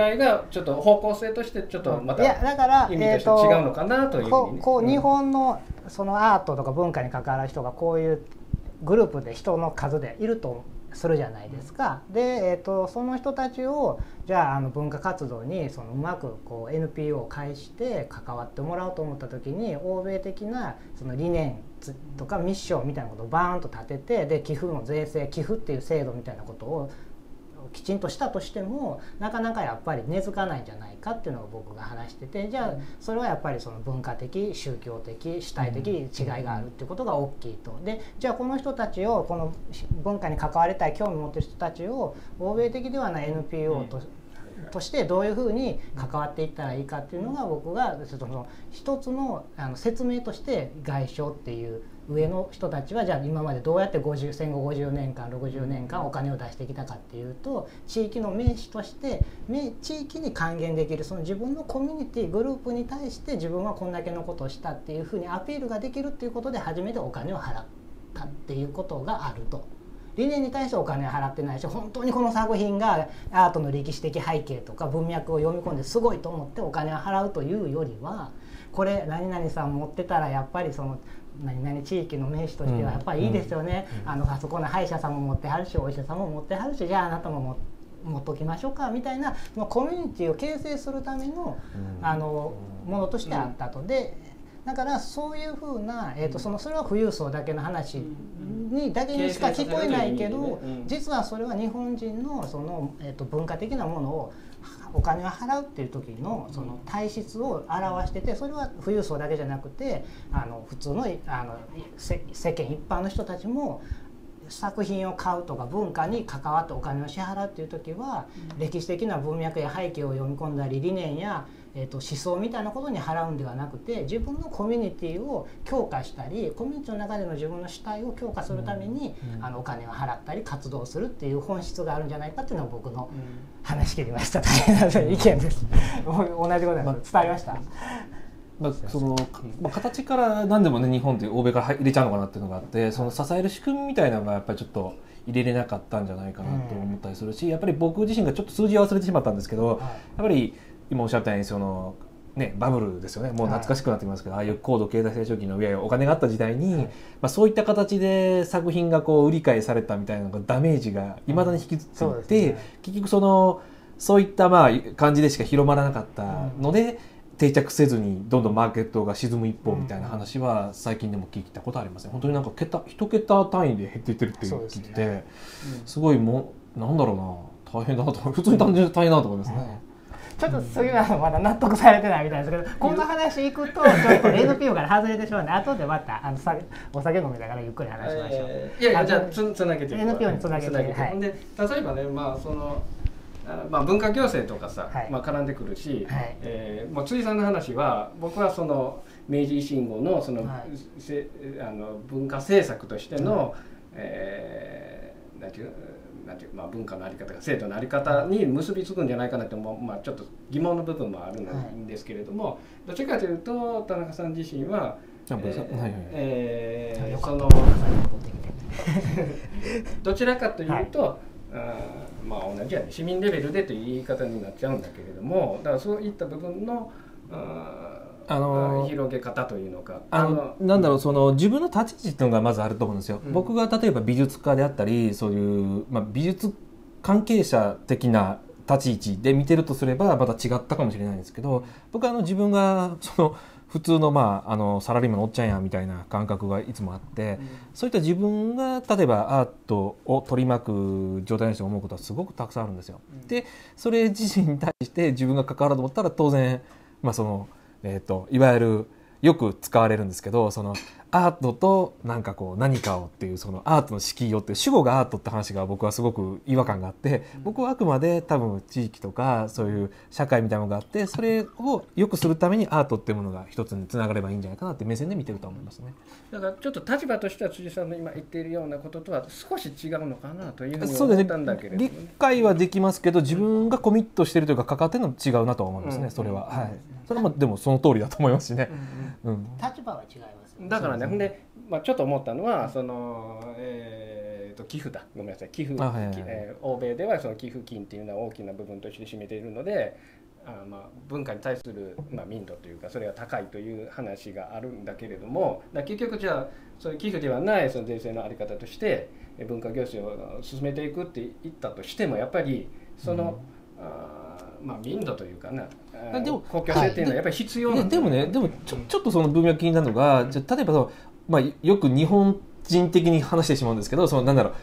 違いがちょっと方向性としてちょっとまた意味として違うのかなというこう、日本のそのアートとか文化に関わる人がこういうグループで人の数でいるとするじゃないですか。で、その人たちをじゃあ文化活動にそのうまくこう NPO を介して関わってもらおうと思った時に、欧米的なその理念とかミッションみたいなことをバーンと立てて、で寄付の税制、寄付っていう制度みたいなことをきちんとしたとしても、なかなかやっぱり根付かないんじゃないかっていうのを僕が話してて、じゃあそれはやっぱりその文化的、宗教的、主体的違いがあるっていうことが大きいと。でじゃあこの人たちを、この文化に関わりたい、興味持ってる人たちを欧米的ではない NPO としてどういうふうに関わっていったらいいかっていうのが、僕がちょっとその一つの説明として、外商っていう上の人たちはじゃあ今までどうやって戦後50年間60年間お金を出してきたかっていうと、地域の名士として地域に還元できる、その自分のコミュニティグループに対して自分はこんだけのことをしたっていうふうにアピールができるっていうことで、初めてお金を払ったっていうことがあると。理念に対してお金を払ってないし、本当にこの作品がアートの歴史的背景とか文脈を読み込んですごいと思ってお金を払うというよりは、これ何々さん持ってたらやっぱりその何々地域の名士としてはやっぱりいいですよね、あそこの歯医者さんも持ってはるし、お医者さんも持ってはるし、じゃああなたも持っときましょうかみたいな、コミュニティを形成するための、ものとしてあったと。でだからそういうふうな、それは富裕層だけの話にだけにしか聞こえないけど、実はそれは日本人のその文化的なものをお金を払うっていう時のその体質を表してて、それは富裕層だけじゃなくて普通の世間一般の人たちも作品を買うとか文化に関わってお金を支払うっていう時は、歴史的な文脈や背景を読み込んだり理念や思想みたいなことに払うんではなくて、自分のコミュニティを強化したり、コミュニティの中での自分の主体を強化するためにお金を払ったり活動するっていう本質があるんじゃないかっていうのを、僕の話し切りました。大変な意見です。同じことです。伝えました。その形から何でもね、日本って欧米から入れちゃうのかなっていうのがあって、その支える仕組みみたいなのがやっぱりちょっと入れれなかったんじゃないかなと思ったりするし、やっぱり僕自身がちょっと数字忘れてしまったんですけど、やっぱり今おっしゃったようにその、ね、バブルですよね。もう懐かしくなってきますけど、ああいう高度経済成長期の上、お金があった時代に、そういった形で作品がこう売り買いされたみたいなのがダメージがいまだに引きついて、結局そういった感じでしか広まらなかったので、定着せずにどんどんマーケットが沈む一方みたいな話は最近でも聞いたことありますね。本当になんか一桁単位で減っていってるって言ってて、ね、すごいもうなんだろうな、大変だなと、普通に単純に大変だなと思いますね。うん、ちょっと次はまだ納得されてないみたいですけど、こんな話いくとちょっと NPO から外れてしまうので、後でまたお酒飲みだからゆっくり話しましょう。いやいや、じゃあつなげて NPO につなげて、はい、で例えばね、まあそのまあ文化行政とかさ、はい、まあ絡んでくるし、はい、もう辻さんの話は僕はその明治維新後 の, その、はい、文化政策としての、はい、なんていう、まあ、文化の在り方が制度の在り方に結びつくんじゃないかなとも、まあ、ちょっと疑問の部分もあるんですけれども、はい、どちらかというと田中さん自身はどちらかというと、はい、まあ同じやね、市民レベルでという言い方になっちゃうんだけれども、だからそういった部分の広げ方というのか、なんだろう、その自分の立ち位置っていうのがまずあると思うんですよ。うん、僕が例えば美術家であったり、そういう、まあ、美術関係者的な立ち位置で見てるとすればまた違ったかもしれないんですけど、僕は自分がその普通の、まあ、サラリーマンのおっちゃんやみたいな感覚がいつもあって、うん、そういった自分が例えばアートを取り巻く状態にして思うことはすごくたくさんあるんですよ。うん、でそれ自身に対して自分が関わると思ったら当然、まあそのいわゆるよく使われるんですけど、そのアートとなんかこう何かをっていう、そのアートの敷居をっていう主語がアートって話が僕はすごく違和感があって、僕はあくまで多分地域とかそういう社会みたいなのがあって、それを良くするためにアートっていうものが一つにつながればいいんじゃないかなって目線で見てると思いますね。だからちょっと立場としては辻さんの今言っているようなこととは少し違うのかなというふうに思ったんだけれども、ね、理解はできますけど自分がコミットしてるというか関わってるのは違うなとは思いますね。それは、はい、それもでもその通りだと思いますしね。立場は違いますよね。だからね、ほんで、まあ、ちょっと思ったのはその、寄付だ、ごめんなさい、寄付、欧米ではその寄付金っていうのは大きな部分として占めているので、まあ、文化に対する、まあ、民度というかそれが高いという話があるんだけれども、結局じゃあそういう寄付ではないその税制の在り方として文化行政を進めていくって言ったとしても、やっぱりその、うん、まあ民度というかな、公共性っていうのはやっぱり必要なんだよね。でもちょっとその分野気になるのが、うん、じゃ例えばその、まあ、よく日本人的に話してしまうんですけど、そのなんだろう、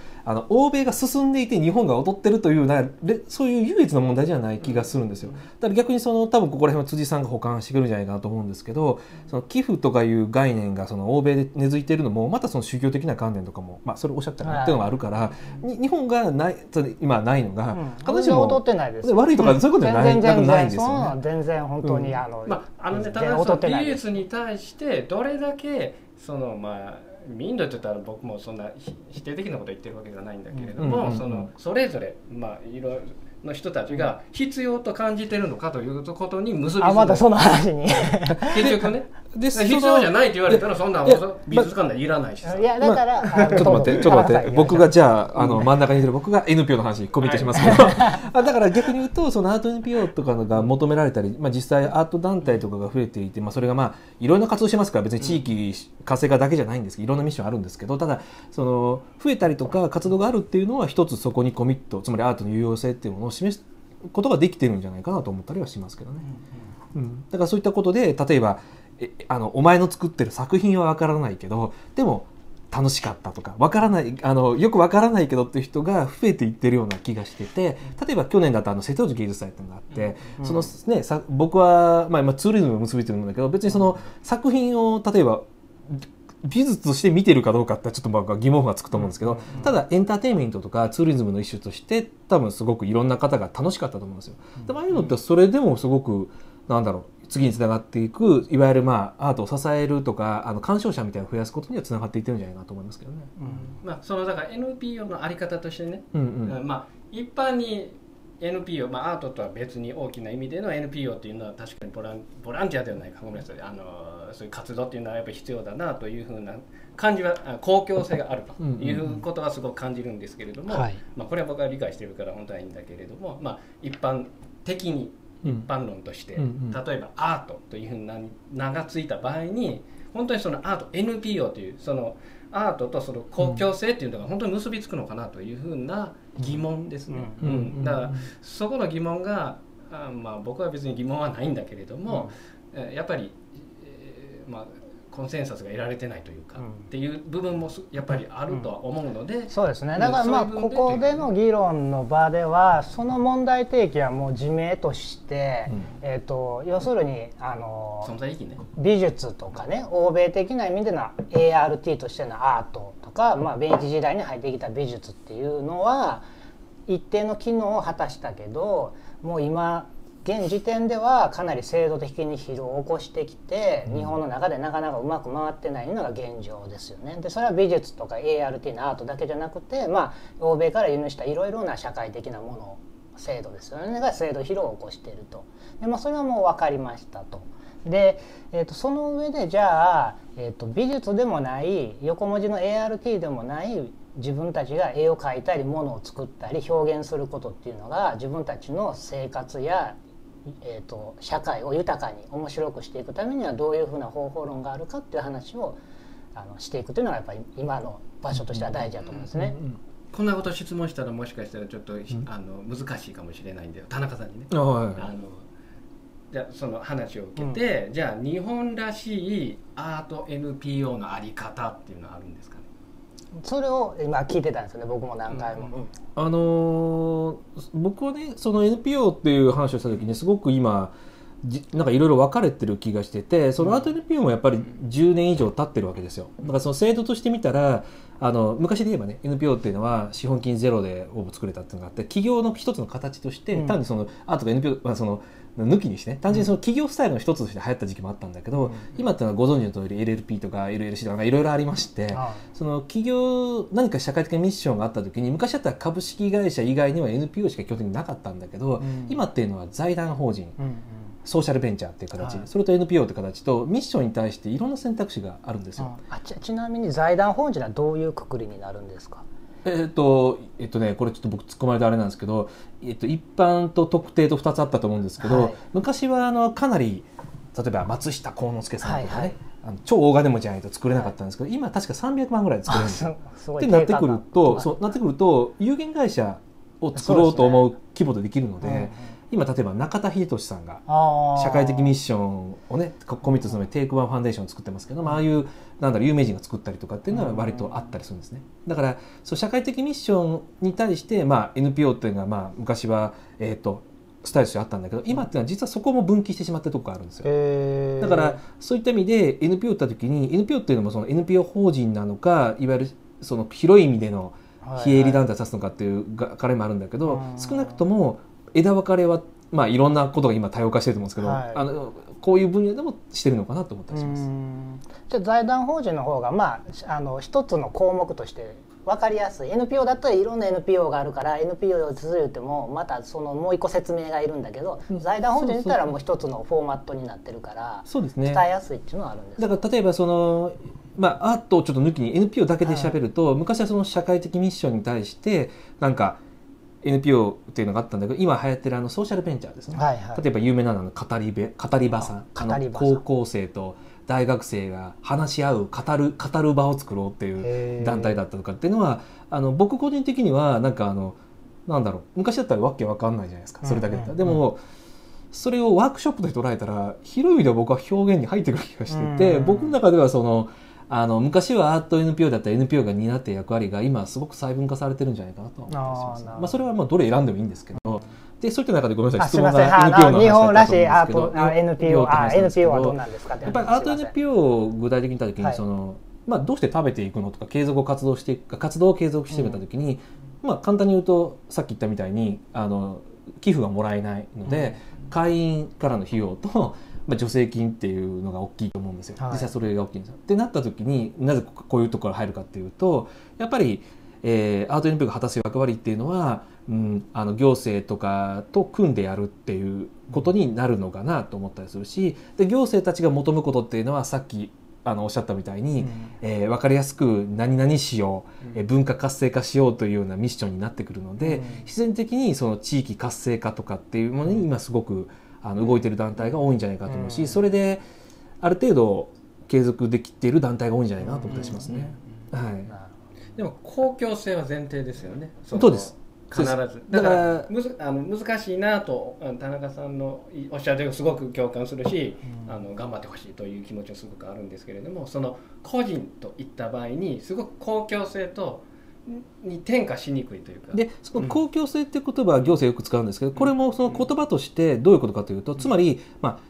欧米が進んでいて日本が劣ってるというそういう優越の問題じゃない気がするんですよ。だから逆にその多分ここら辺は辻さんが補完してくるんじゃないかなと思うんですけど、その寄付とかいう概念がその欧米で根付いているのもまたその宗教的な観念とかも、まあ、それおっしゃったらっていうのがあるから、うん、日本がない今ないのが、うん、必ずしも悪いとかそういうことじゃないんですよね。全然本当に優越に対してどれだけそのまあ民度って言ったら僕もそんな否定的なこと言ってるわけじゃないんだけれども、それぞれまあいろいろの人たちが必要と感じてるのかということに結びつく。あ、まだその話に結局ね、必要じゃないって言われたらそんな美術館でいらないしさ。いやだから、ちょっと待って、僕がじゃあ真ん中にいる僕が NPO の話にコミットしますけど、だから逆に言うとそのアート NPO とかが求められたり、まあ実際アート団体とかが増えていて、まあそれがまあいろんな活動してますから、別に地域活性化だけじゃないんですけど、いろんなミッションあるんですけど、ただその増えたりとか活動があるっていうのは一つそこにコミット、つまりアートの有用性っていうものを示すことができてるんじゃないかなと思ったりはしますけどね。だからそういったことで、例えばお前の作ってる作品はわからないけどでも楽しかったとか、わからないよくわからないけどっていう人が増えていってるような気がしてて、例えば去年だと瀬戸内芸術祭っていうのがあって、そのね、僕は、まあ、今ツーリズムを結びついてるんだけど、別にその作品を例えば美術として見てるかどうかってちょっと僕は疑問符がつくと思うんですけど、ただエンターテインメントとかツーリズムの一種として多分すごくいろんな方が楽しかったと思うんですよ。でもああいうのってそれでもすごくなんだろう、次につながっていく、いわゆるまあアートを支えるとか鑑賞者みたいなのを増やすことにはつながっていってるんじゃないかなと思いますけどね。まあそのだから NPO の在り方としてね、まあ一般に NPO、まあアートとは別に大きな意味での NPO っていうのは確かにボランティアではないか、ごめんなさい、そういう活動っていうのはやっぱり必要だなというふうな感じは、公共性があるということはすごく感じるんですけれども、まあこれは僕は理解してるから本当はいいんだけれども、まあ一般的に。一般論として、例えばアートというふうな名がついた場合に、本当にそのアート NPO というそのアートとその公共性っていうのが本当に結びつくのかなというふうな疑問ですね。だからそこの疑問が、まあ僕は別に疑問はないんだけれども、やっぱり、コンセンサスが得られてないというか、っていう部分もやっぱりあるとは思うので、そうですね。だからここでの議論の場ではその問題提起はもう自明として、要するに存在意義ね、美術とかね、欧米的な意味での ART としてのアートとか、明治時代に入ってきた美術っていうのは一定の機能を果たしたけど、もう今現時点ではかなり制度的に疲労を起こしてきて、日本の中でなかなかうまく回ってないのが現状ですよね。でそれは美術とか ART のアートだけじゃなくて、欧米から輸入したいろいろな社会的なもの、制度ですよねが制度疲労を起こしていると。で、それはもう分かりましたと。で、その上でじゃあ、美術でもない横文字の ART でもない自分たちが絵を描いたりものを作ったり表現することっていうのが自分たちの生活や社会を豊かに面白くしていくためにはどういうふうな方法論があるかっていう話をしていくというのがやっぱり今の場所としては大事だと思うんですね。こんなこと質問したらもしかしたらちょっと、難しいかもしれないんだよ、田中さんにね。じゃあその話を受けて、じゃあ日本らしいアート NPO のあり方っていうのはあるんですかね。それを今聞いてたんですよね、僕も何回も。僕はね、その NPO っていう話をした時にすごく今なんかいろいろ分かれてる気がしてて、そのアート NPO もやっぱり10年以上経ってるわけですよ。だからその制度としてみたら、昔で言えばね、 NPO っていうのは資本金ゼロで応募作れたっていうのがあって、企業の一つの形として単にそのアートが NPO その抜きにしてね、単純にその企業スタイルの一つとして流行った時期もあったんだけど、今ってのはご存知の通り LLP とか LLC とかいろいろありまして、その企業何か社会的なミッションがあった時に、昔だったら株式会社以外には NPO しか基本的になかったんだけど、今っていうのは財団法人、ソーシャルベンチャーっていう形、それと NPO って形とミッションに対していろんな選択肢があるんですよ。ちなみに財団法人はどういう括りになるんですか？これちょっと僕突っ込まれたあれなんですけど、一般と特定と2つあったと思うんですけど、昔はかなり、例えば松下幸之助さんとかね、超大金持ちじゃないと作れなかったんですけど、今確か300万ぐらいで作れるんですよ。ってなってくると、有限会社を作ろうと思う規模でできるので、今例えば中田英寿さんが社会的ミッションをね、コミットするのにテイクワンファンデーションを作ってますけど、ああいうなんだろう有名人が作ったりとかっていうのは割とあったりするんですね。だからそう社会的ミッションに対して、NPO っていうのは昔はスタイルとしてあったんだけど、今っていうのは実はそこも分岐してしまったところがあるんですよ。だからそういった意味で NPO を打った時に、 NPO っていうのもその NPO 法人なのか、いわゆるその広い意味での非営利団体を指すのかっていう課題もあるんだけど、少なくとも枝分かれは、いろんなことが今多様化してると思うんですけど、こういう分野でもしてるのかなと思ったりします。じゃあ財団法人の方が一つの項目として分かりやすい。 NPO だったらいろんな NPO があるから NPO を続けてもまたそのもう一個説明がいるんだけど、財団法人ったらもう一つのフォーマットになってるから伝えやすいっていうのはあるんです。だから例えばそのアートをちょっと抜きに NPO だけで喋ると、昔はその社会的ミッションに対してなんかNPO っていうのがあったんだけど、今流行ってるソーシャルベンチャーですね。例えば有名なのは語り場さん、高校生と大学生が話し合う語る場を作ろうっていう団体だったとかっていうのは、僕個人的にはなんかなんだろう、昔だったらわけわかんないじゃないですか、それだけだったら。でもそれをワークショップとして捉えたら広い意味で僕は表現に入ってくる気がしてて、僕の中ではその昔はアート NPO だった NPO が担っている役割が今すごく細分化されてるんじゃないかなと思ってます。それはどれ選んでもいいんですけど、でそういった中でごめんなさい、質問が NPO の話だったと思うんですけど、NPO はどうなんですかって。やっぱりアート NPO を具体的に言った時に、どうして食べていくのとか、活動を継続していくときに、簡単に言うとさっき言ったみたいに寄付がもらえないので、会員からの費用と助成金っていうのが大きいと思うんですよ。実際それが大きいんですよ。ってなった時に、なぜこういうところから入るかっていうと、やっぱり、アート NPO が果たす役割っていうのは、行政とかと組んでやるっていうことになるのかなと思ったりするし、で行政たちが求むことっていうのはさっきおっしゃったみたいに、分かりやすく何々しよう、文化活性化しようというようなミッションになってくるので、自然的にその地域活性化とかっていうものに今すごく動いてる団体が多いんじゃないかと思うし、それである程度継続できている団体が多いんじゃないかなと思ったりしますね。でも公共性は前提ですよね。そうです。必ず。だから難しいなと田中さんのおっしゃるとおりすごく共感するし、頑張ってほしいという気持ちもすごくあるんですけれども、その個人といった場合にすごく公共性とに転嫁しにくいというか。で、その公共性っていう言葉は行政よく使うんですけど、これもその言葉としてどういうことかというと、つまり、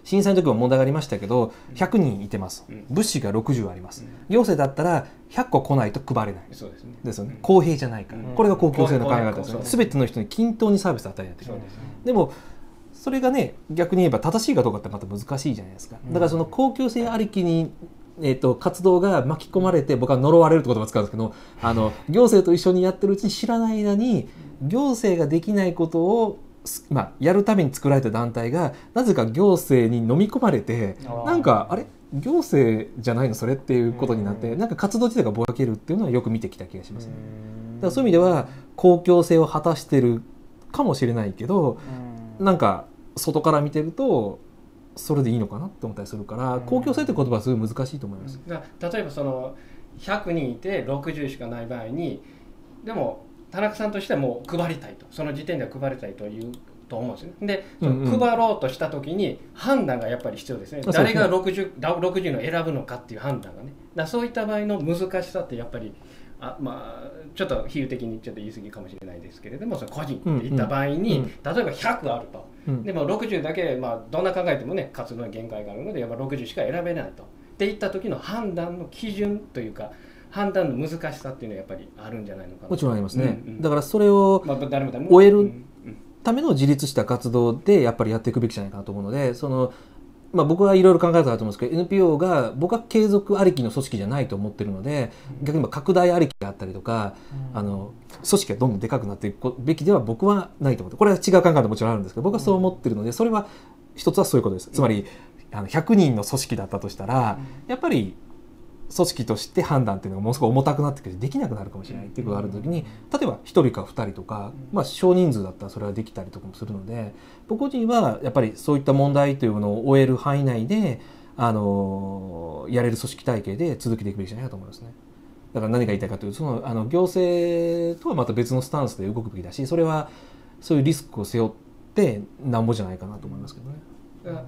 震災の時も問題がありましたけど100人いてます、物資が60あります、行政だったら100個来ないと配れないですよね。公平じゃないから、これが公共性の考え方ですね。全ての人に均等にサービスを与えている。でもそれがね、逆に言えば正しいかどうかってまた難しいじゃないですか。だからその公共性ありきに活動が巻き込まれて、僕は呪われるって言葉を使うんですけど、行政と一緒にやってるうちに知らない間に行政ができないことを、やるために作られた団体がなぜか行政に飲み込まれて、なんかあれ行政じゃないのそれっていうことになって、なんか活動自体がぼやけるっていうのはよく見てきた気がしますね。だからそういう意味では公共性を果たしてるかもしれないけど、なんか外から見てるとそれでいいのかなって思ったりするから、公共性って言葉はすごい難しいと思います。例えばその100人いて60しかない場合に、でも田中さんとしてはもう配りたいと、その時点では配りたいというと思うんですよね。で、配ろうとした時に判断がやっぱり必要ですね。誰が60の選ぶのかっていう判断がね。だそういった場合の難しさってやっぱりちょっと比喩的にちょっと言い過ぎかもしれないですけれども、その個人っていった場合に、例えば100あると、でも60だけ、どんな考えてもね活動の限界があるので、やっぱ60しか選べないとっていった時の判断の基準というか、判断の難しさっていうのはやっぱりあるんじゃないのかな。もちろんありますね。だからそれを終えるための自立した活動でやっぱりやっていくべきじゃないかなと思うので、その僕はいろいろ考えたと思うんですけど、 NPO が僕は継続ありきの組織じゃないと思ってるので、逆に拡大ありきがあったりとか、組織がどんどんでかくなっていくべきでは僕はないと思って、これは違う考え方ももちろんあるんですけど、僕はそう思ってるので、それは一つはそういうことです。つまり100人の組織だったとしたら、やっぱり組織として判断っていうのがものすごい重たくなってくるし、できなくなるかもしれないっていうことがあるときに、例えば1人か2人とか、少人数だったらそれはできたりとかもするので、僕個人はやっぱりそういった問題というものを終える範囲内でやれる組織体系で続けていくべきじゃないかと思いますね。だから何が言いたいかというと、その行政とはまた別のスタンスで動くべきだし、それはそういうリスクを背負ってなんぼじゃないかなと思いますけどね。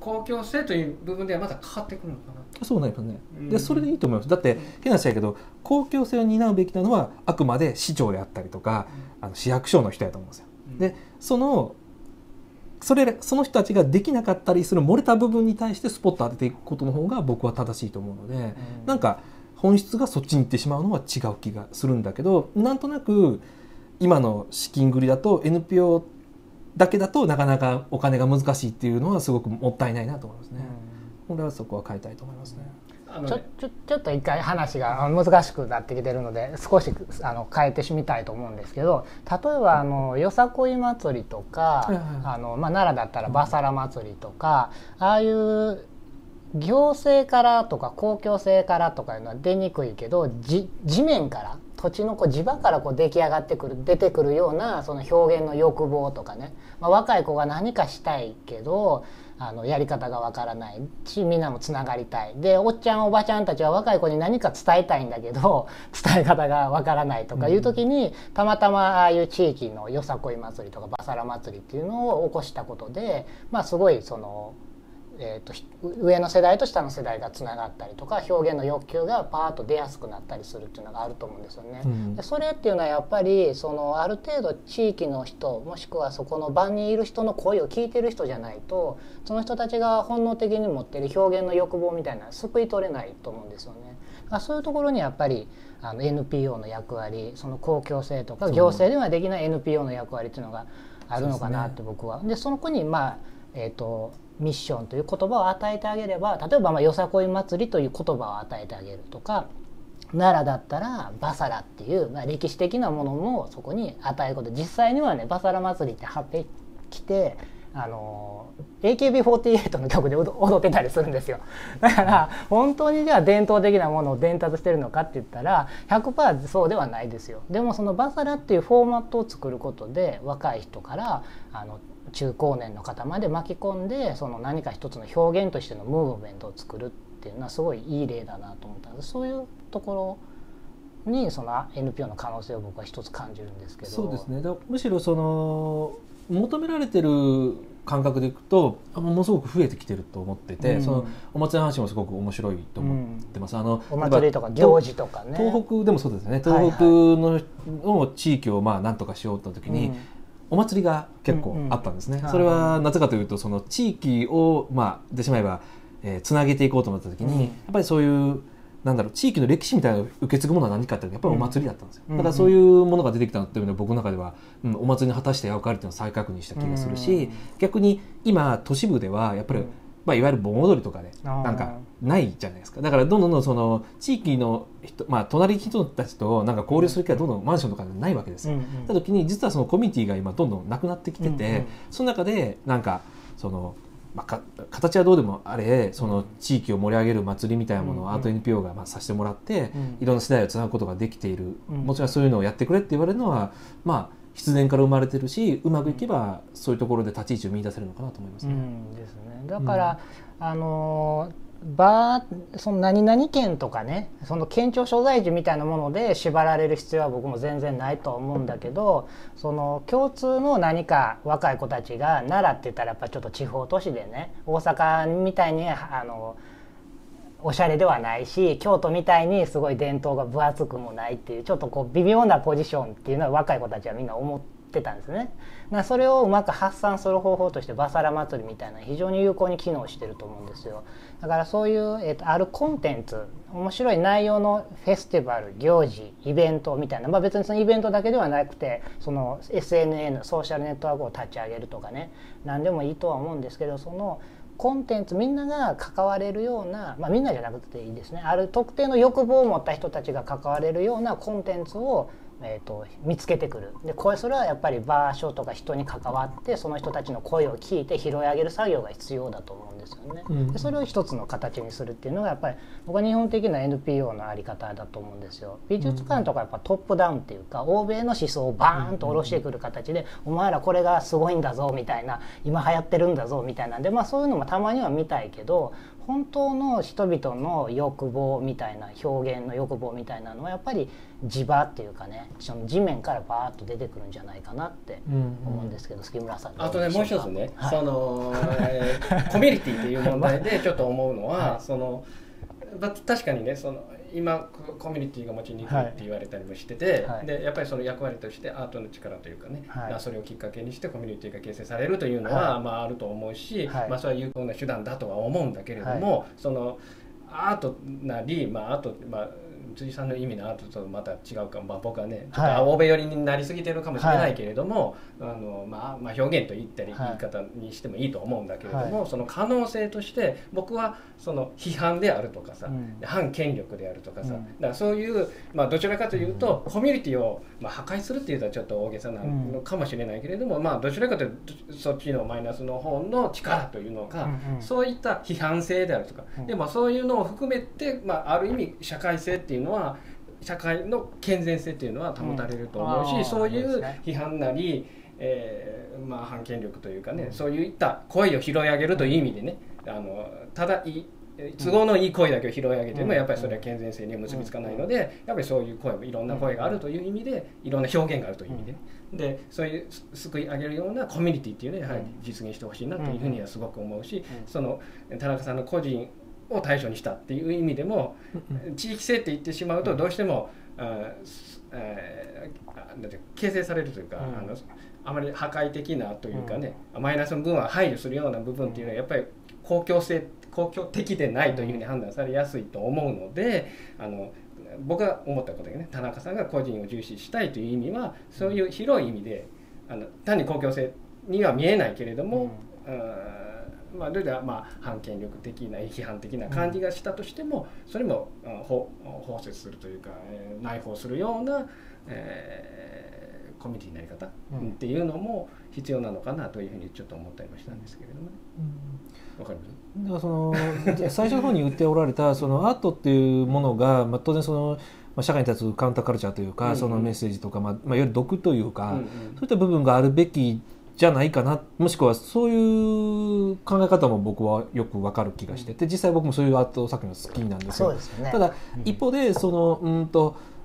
公共性という部分ではまた変わってくるのかな。そうなりますね。でそれでいいと思います。だって変な話だけど、公共性を担うべきなのはあくまで市長であったりとか、市役所の人やと思うんですよ。でその人たちができなかったりする漏れた部分に対してスポット当てていくことの方が僕は正しいと思うので、なんか本質がそっちに行ってしまうのは違う気がするんだけど、なんとなく今の資金繰りだと NPO だけだとなかなかお金が難しいっていうのはすごくもったいないなと思いますね。これはそこは変えたいと思いますね。ちょっと一回話が難しくなってきてるので、少し変えてみたいと思うんですけど、例えばよさこい祭りとか、奈良だったらバサラ祭りとか、ああいう行政からとか公共性からとかいうのは出にくいけど、地面から土地の地場から出来上がってくる出てくるようなその表現の欲望とかね、若い子が何かしたいけどやり方がわからないし、みんなもつながりたいで、おっちゃんおばちゃんたちは若い子に何か伝えたいんだけど伝え方がわからないとかいう時に、たまたまああいう地域のよさこい祭りとかバサラ祭りっていうのを起こしたことで、すごいその。上の世代と下の世代がつながったりとか、表現の欲求がパーッと出やすくなったりするっていうのがあると思うんですよね。でそれっていうのはやっぱりある程度地域の人、もしくはそこの場にいる人の声を聞いてる人じゃないと、その人たちが本能的に持ってる表現の欲望みたいな救い取れないと思うんですよね。そういうところにやっぱりNPO の役割、その公共性とか行政ではできない NPO の役割っていうのがあるのかなって僕は。でその子にミッションという言葉を与えてあげれば、例えばよさこい祭りという言葉を与えてあげるとか、奈良だったらバサラっていう、歴史的なものもそこに与えること。実際にはね、バサラ祭りって張ってきてAKB48 の曲で踊ってたりするんですよ。だから本当にじゃあ伝統的なものを伝達してるのかって言ったら 100% そうではないですよ。でもそのバサラっていうフォーマットを作ることで、若い人から中高年の方まで巻き込んで、その何か一つの表現としてのムーブメントを作るっていうのはすごいいい例だなと思ったので、そういうところにその NPO の可能性を僕は一つ感じるんですけど。そうですね、むしろその求められてる感覚でいくとものすごく増えてきてると思ってて、うん、そのお祭りの話もすごく面白いと思ってます、うん、お祭りとか行事とかね、東北でもそうですね、東北 の地域をまあなんとかしようと時に、うん、お祭りが結構あったんですね、うんうん、それはなぜかというとその地域をまあでしまえばつなげていこうと思った時に、うん、やっぱりそういうなんだろう地域の歴史みたいなのを受け継ぐものは何かってやっぱりお祭りだったんですよ、うん、だからそういうものが出てきたのっていうのは僕の中では、うん、お祭りの果たして役割っていうのを再確認した気がするし、うん、逆に今都市部ではやっぱり、うん、まあ、いわゆる盆踊りとかでなんかないじゃないですか。だからどんどんどんその地域の人、まあ、隣の人たちとなんか交流する機会はどんどんマンションとかでないわけですよ。うんうん、た時に実はそのコミュニティが今どんどんなくなってきてて、うんうん、その中でなんかその、まあ、形はどうでもあれその地域を盛り上げる祭りみたいなものをアート NPO がまあさせてもらって、うんうん、いろんな世代をつなぐことができている、うん、もちろんそういうのをやってくれって言われるのはまあ必然から生まれてるし、うまくいけばそういうところで立ち位置を見出せるのかなと思いますね。うんですね。だから、うん、その何々県とかね、その県庁所在地みたいなもので縛られる必要は僕も全然ないと思うんだけど、その共通の何か若い子たちが奈良って言ったらやっぱちょっと地方都市でね、大阪みたいにおしゃれではないし、京都みたいにすごい伝統が分厚くもないっていうちょっとこう微妙なポジションっていうのは若い子たちはみんな思ってたんですね。だからそれをうまく発散する方法としてバサラ祭りみたいな非常に有効に機能してると思うんですよ。だからそういう、あるコンテンツ、面白い内容のフェスティバル、行事、イベントみたいな、まあ、別にそのイベントだけではなくてその SNN ソーシャルネットワークを立ち上げるとかね、何でもいいとは思うんですけど、そのコンテンツみんなが関われるような、まあ、みんなじゃなくていいですね、ある特定の欲望を持った人たちが関われるようなコンテンツを、見つけてくる。でこれそれはやっぱり場所とか人に関わってその人たちの声を聞いて拾い上げる作業が必要だと思うんですよね、うん、でそれを一つの形にするっていうのがやっぱり僕は日本的な NPO のあり方だと思うんですよ。美術館とかやっぱトップダウンっていうか欧米の思想をバーンと下ろしてくる形で、お前らこれがすごいんだぞみたいな、今流行ってるんだぞみたいなんで、まあ、そういうのもたまには見たいけど、本当の人々の欲望みたいな、表現の欲望みたいなのはやっぱり地場っていうかね、その地面からバーッと出てくるんじゃないかなって思うんですけど、杉村さん。あとね、もう一つね、はい、そのコミュニティっていう問題でちょっと思うのは、はい、その確かにね、その今コミュニティが持ちにくいって言われたりもしてて、はい、でやっぱりその役割としてアートの力というかね、はい、それをきっかけにしてコミュニティが形成されるというのは、はい、まあ、あると思うし、はい、まあ、それは有効な手段だとは思うんだけれども、はい、そのアートなり、まあ、アート、まあ辻さんの意味のアートとまた違うか、まあ、僕はねちょっと欧米寄りになりすぎてるかもしれないけれども、はい、まあ、表現と言ったり、はい、言い方にしてもいいと思うんだけれども、はい、その可能性として僕はその批判であるとかさ、うん、反権力であるとかさ、うん、だからそういう、まあ、どちらかというと、うん、コミュニティを、まあ、破壊するっていうのはちょっと大げさなのかもしれないけれども、うん、まあ、どちらかというとそっちのマイナスの方の力というのが、うんうん、そういった批判性であるとか、うん、でもそういうのを含めて、まあ、ある意味社会性っていうのは、社会の健全性っていうのは保たれると思うし、うん、そういう批判なり、まあ、反権力というかね、うん、そういった声を拾い上げるという意味でね、ただ都合のいい声だけを拾い上げてもやっぱりそれは健全性には結びつかないので、やっぱりそういう声もいろんな声があるという意味で、いろんな表現があるという意味で、ね、でそういうすくい上げるようなコミュニティっていうのはやはり実現してほしいなというふうにはすごく思うし、その田中さんの個人を対象にしたっていう意味でも、地域性って言ってしまうとどうしても形成されるというか、あまり破壊的なというかね、マイナスの部分は排除するような部分っていうのはやっぱり公共的でないというふうに判断されやすいと思うので、僕が思ったことでね、田中さんが個人を重視したいという意味はそういう広い意味で、単に公共性には見えないけれども、まあ、どうやらまあ反権力的な批判的な感じがしたとしても、それも包摂するというか、内包するようなコミュニティのやり方っていうのも必要なのかなというふうにちょっと思ったりもしたんですけれどもね。わかります？だからその最初の方に言っておられたそのアートっていうものが、まあ当然その社会に立つカウンターカルチャーというか、そのメッセージとか、まあいわゆる毒というか、そういった部分があるべきじゃないかな、もしくはそういう考え方も僕はよく分かる気がしてて、実際僕もそういうアート作品が好きなんですよ。そうですよね。ただ一方でその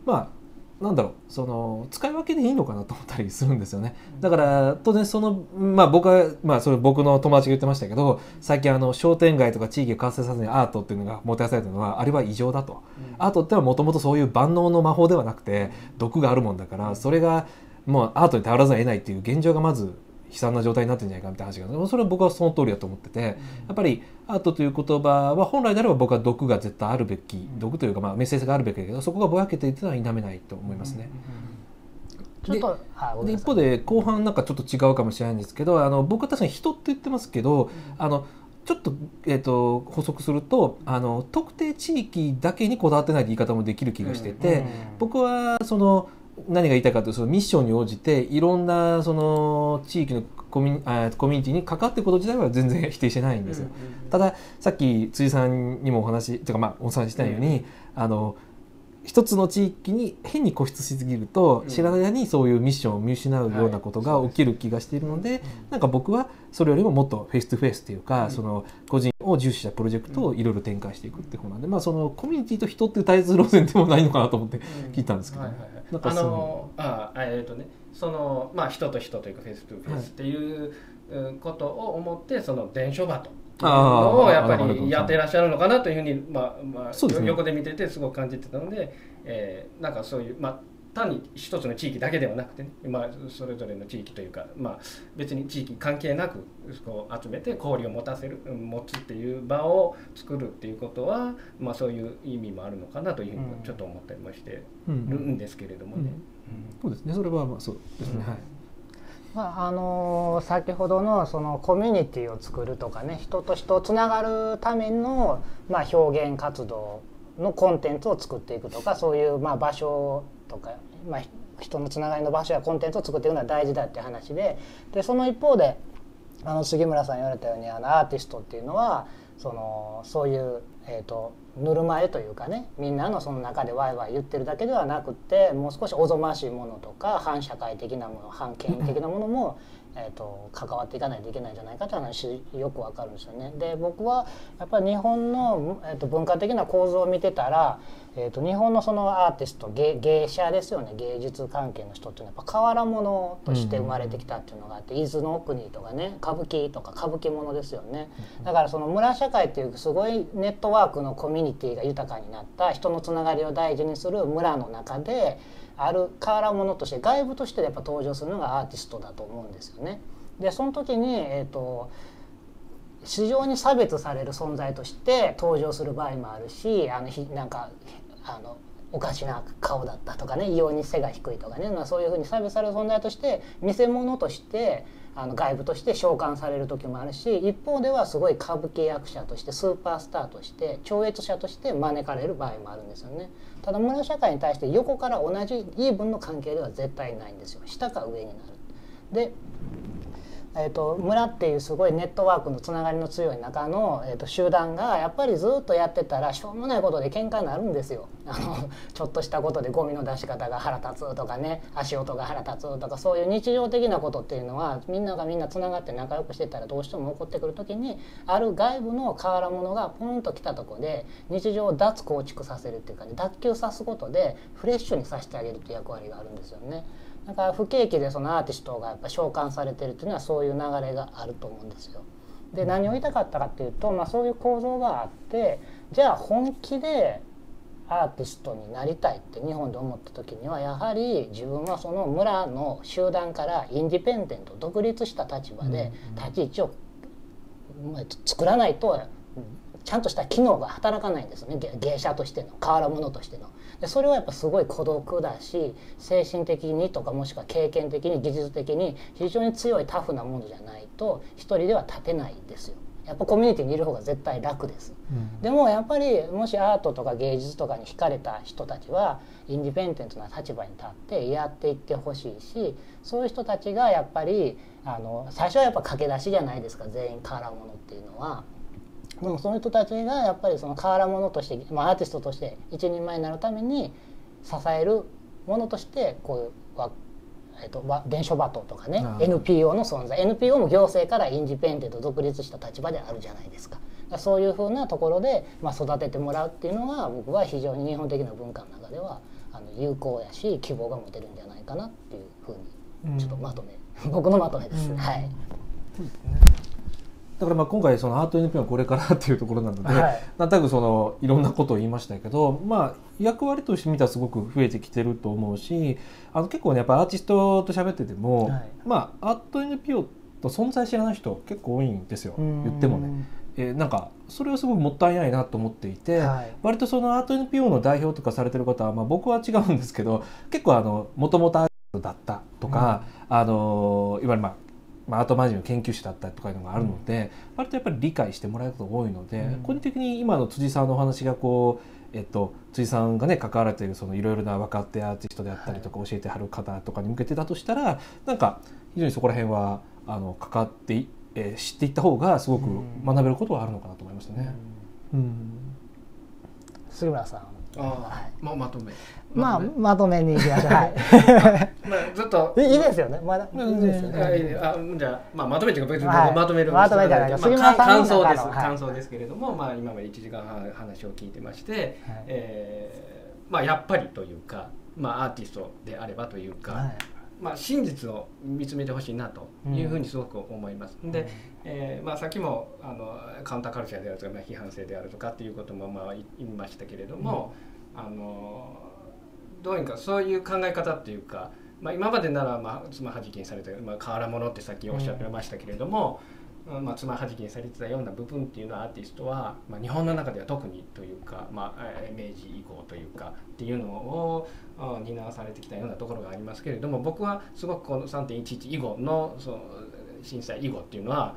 まあなんだろう、その使い分けでいいのかなと思ったりするんですよね。だから当然その、まあ、僕は、まあ、それ僕の友達が言ってましたけど、最近商店街とか地域を活性させないアートっていうのがもてあされてるのはあれは異常だと、アートってのはもともとそういう万能の魔法ではなくて毒があるもんだから、それがもうアートに頼らざるを得ないっていう現状がまず悲惨な状態になってるんじゃないかみたいな話があるので、それは僕はその通りだと思ってて、やっぱりアートという言葉は本来であれば僕は毒が絶対あるべき、毒というかまあメッセージがあるべきだけど、そこがぼやけていてのは否めないと思いますね。ちょっとで一方で後半なんかちょっと違うかもしれないんですけど、僕は確かに人って言ってますけど、ちょっと、補足すると特定地域だけにこだわってないって言い方もできる気がしてて、僕はその何が言いたいかというと、ミッションに応じていろんなその地域のコミュニティに関わっていること自体は全然否定してないんですよ。たださっき辻さんにもお話というか、まあお話ししたように一つの地域に変に固執しすぎると知らない間にそういうミッションを見失うようなことが起きる気がしているので、なんか僕はそれよりももっとフェイストゥフェイスというか、その個人を重視したプロジェクトをいろいろ展開していくっていう方なんで、まあそのコミュニティと人っていう対立路線でもないのかなと思って聞いたんですけど、なんかまあ人と人というかフェイストゥフェイスっていうことを思って、その伝書バトのをやっぱりやっていらっしゃるのかなというふうに、まあ横で見ててすごく感じてたので、なんかそういう、まあ、単に一つの地域だけではなくてね、まあ、それぞれの地域というか、まあ、別に地域関係なくこう集めて交流を持つっていう場を作るっていうことは、まあ、そういう意味もあるのかなというふうにちょっと思ったりもしてるんですけれどもね。そうですね、それはまあそうですね、はい。先ほどのそのコミュニティを作るとかね、人と人をつながるための、まあ、表現活動のコンテンツを作っていくとか、そういうまあ場所とか、まあ、人のつながりの場所やコンテンツを作っていくのは大事だって話で、でその一方で杉村さん言われたようにアーティストっていうのはそういう、ぬるま湯というかね、みんなのその中でワイワイ言ってるだけではなくって、もう少しおぞましいものとか反社会的なもの、反権威的なものも、関わっていかないといけないんじゃないかという話よくわかるんですよね。で僕はやっぱり日本の、文化的な構造を見てたら、日本のそのアーティスト、芸者ですよね、芸術関係の人っていうのはやっぱ瓦物として生まれてきたっていうのがあって、伊豆の奥にとかね、歌舞伎とか歌舞伎物ですよね。だからその村社会っていうすごいネットワークのコミュニティが豊かになった、人のつながりを大事にする村の中である瓦物として、外部としてやっぱ登場するのがアーティストだと思うんですよね。でその時に、市場に差別される存在として登場する場合もあるし、なんかおかしな顔だったとかね、異様に背が低いとかね、まあ、そういうふうに差別される存在として見せ物として外部として召喚される時もあるし、一方ではすごい歌舞伎役者としてスーパースターとして超越者として招かれる場合もあるんですよね。ただ村社会に対して横から同じイーブンの関係では絶対ないんですよ。下か上になる。で村っていうすごいネットワークのつながりの強い中の、集団がやっぱりずっとやってたらしょうもないことで喧嘩になるんですよ。ちょっとしたことでゴミの出し方が腹立つとかね、足音が腹立つとか、そういう日常的なことっていうのはみんながみんなつながって仲良くしてたらどうしても起こってくる時に、ある外部の瓦物がポンと来たとこで日常を脱構築させるっていうかね、脱臼さすことでフレッシュにさせてあげるっていう役割があるんですよね。だから不景気でそのアーティストがやっぱ召喚されてるっていうのはそういう流れがあると思うんですよ。で何を言いたかったかっていうと、まあ、そういう構造があって、じゃあ本気でアーティストになりたいって日本で思った時には、やはり自分はその村の集団からインディペンデント、独立した立場で立ち位置を作らないとちゃんとした機能が働かないんですね。芸者としての、瓦物としての。でそれはやっぱすごい孤独だし、精神的にとか、もしくは経験的に技術的に非常に強いタフなものじゃないと一人では立てないんですよ。やっぱコミュニティにいる方が絶対楽です、でもやっぱりもしアートとか芸術とかに惹かれた人たちはインディペンデントな立場に立ってやっていってほしいし、そういう人たちがやっぱり最初はやっぱ駆け出しじゃないですか、全員瓦物っていうのは。でもその人たちがやっぱりその変わら者として、まあ、アーティストとして一人前になるために支えるものとしてこういう伝書バトとかね、NPO の存在、NPO も行政からインディペンデント、独立した立場であるじゃないですか。そういうふうなところで、まあ、育ててもらうっていうのは僕は非常に日本的な文化の中では有効やし希望が持てるんじゃないかなっていうふうにちょっとまとめ、うん、僕のまとめです、うん、はい。だからまあ今回そのアート NPO はこれからっていうところなので、はい、なんとなくそのいろんなことを言いましたけど、まあ、役割として見たらすごく増えてきてると思うし、結構ねやっぱアーティストと喋ってても、はい、まあアート NPO と存在知らない人結構多いんですよ言ってもね。なんかそれはすごくもったいないなと思っていて、はい、割とそのアート NPO の代表とかされてる方は、まあ、僕は違うんですけど結構もともとアーティストだったとか、うん、いわゆるまあアートマジの研究者だったりとかいうのがあるので、うん、割とやっぱり理解してもらえることが多いので、うん、個人的に今の辻さんのお話がこう、辻さんがね関わられているいろいろな若手アーティストであったりとか、はい、教えてはる方とかに向けてだとしたらなんか非常にそこら辺は関わって、知っていった方がすごく学べることはあるのかなと思いましたね。うんうん、杉村さんまとめにいきましょう。ずっといいですよね。まだいいですよね。じゃあまとめっていうか別にまとめるんですけど、感想ですけれども、まあ今まで1時間半話を聞いてまして、まあやっぱりというか、まあアーティストであればというか、まあ真実を見つめてほしいなというふうにすごく思います。で、まあさっきもカウンターカルチャーであるとか、批判性であるとかっていうこともまあ言いましたけれども、どうにかそういう考え方っていうか、まあ、今までならまあつまはじきにされて、まあ、瓦物ってさっきおっしゃってましたけれども、まあ、つまはじきにされてたような部分っていうのはアーティストは、まあ、日本の中では特にというか、まあ、明治以降というかっていうのを担わされてきたようなところがありますけれども、僕はすごくこの 3.11 以後のその震災以後っていうのは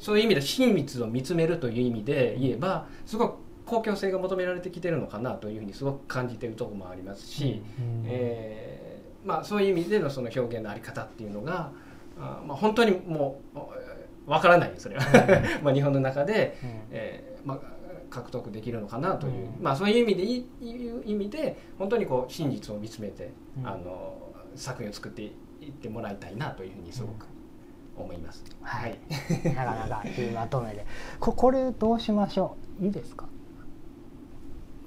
そういう意味で真実を見つめるという意味で言えばすごく公共性が求められてきてるのかなというふうにすごく感じてるところもありますし、まあ、そういう意味でのその表現のあり方っていうのが、まあ、本当にもうわからないそれはまあ日本の中で、まあ、獲得できるのかなという、まあ、そういう意味で本当にこう真実を見つめて、作品を作っていってもらいたいなというふうにすごく思います。はい、なかなかいいまとめでこれどうしましょう。いいですか。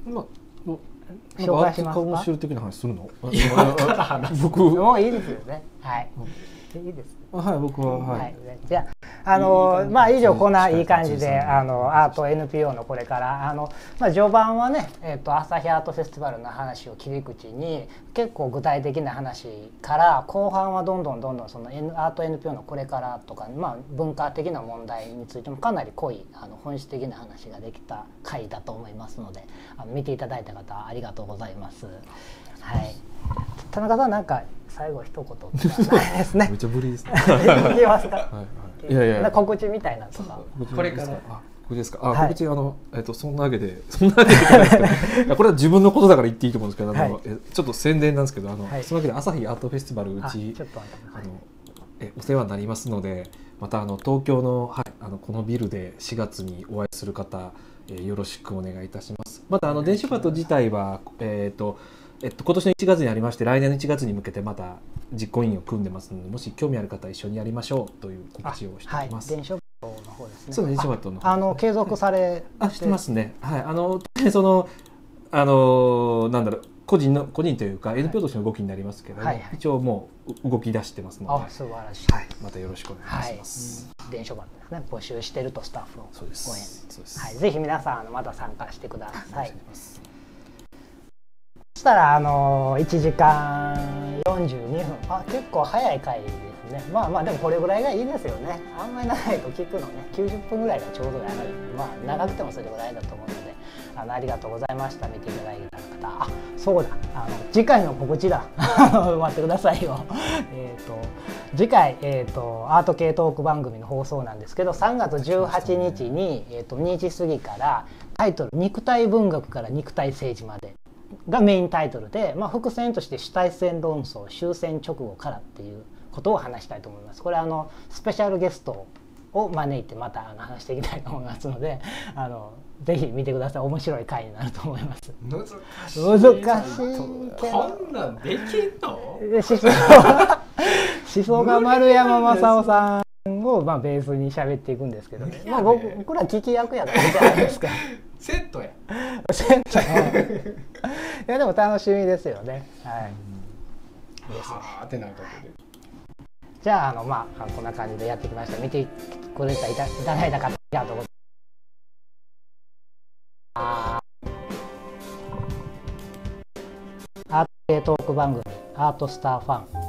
今紹介しますか。アート監修的な話するの？僕もういいですよね。はい。いいです。はい、僕ははい。じゃあまあ以上こんないい感じでアート NPO のこれからまあ序盤はねアサヒアートフェスティバルの話を切り口に結構具体的な話から後半はどんどんそのアート NPO のこれからとかまあ文化的な問題についてもかなり濃い本質的な話ができた回だと思いますので見ていただいた方ありがとうございます。はい。田中さんなんか最後一言とかないですね。めちゃぶりですね。いきますか。いやいや。告知みたいなとか。これから。これですか。告知そんなわけでこれは自分のことだから言っていいと思うんですけど、ちょっと宣伝なんですけどそのわけでアサヒアートフェスティバルうちお世話になりますので、また東京のこのビルで4月にお会いする方よろしくお願いいたします。また電子パート自体は今年の1月にありまして来年の1月に向けてまた実行委員を組んでますのでもし興味ある方は一緒にやりましょうという告知をしています。電子バトの方ですね。そう電子バトの継続されしてますね。はいそのなんだろう個人というか NPO としての動きになりますけど一応もう動き出してますので素晴らしい。またよろしくお願いします。電子バトですね募集してるとスタッフを応援ぜひ皆さんまた参加してください。そしたら1時間42分結構早い回ですね。まあでもこれぐらいがいいですよね。あんまり長いと聞くのね90分ぐらいがちょうどやる長くてもそれぐらいだと思うのでありがとうございました。見ていただいた方そうだ次回の告知だ待ってくださいよ次回、アート系トーク番組の放送なんですけど3月18日に、2時過ぎからタイトル「肉体文学から肉体政治まで」がメインタイトルで、まあ、伏線として主体戦論争終戦直後からっていうことを話したいと思います。これスペシャルゲストを招いてまた話していきたいと思いますのでぜひ見てください。面白い回になると思います。難しいけどこんなんできんの思想が丸山正夫さんをまあベースに喋っていくんですけどね、まあ僕ら聞き役やからじゃないですかセットやセットいやでも楽しみですよね。はい、はあってなるわけで、じゃあまあこんな感じでやってきました。見てくれていただいた方ありがとうございます。アート系トーク番組「アートスターファン」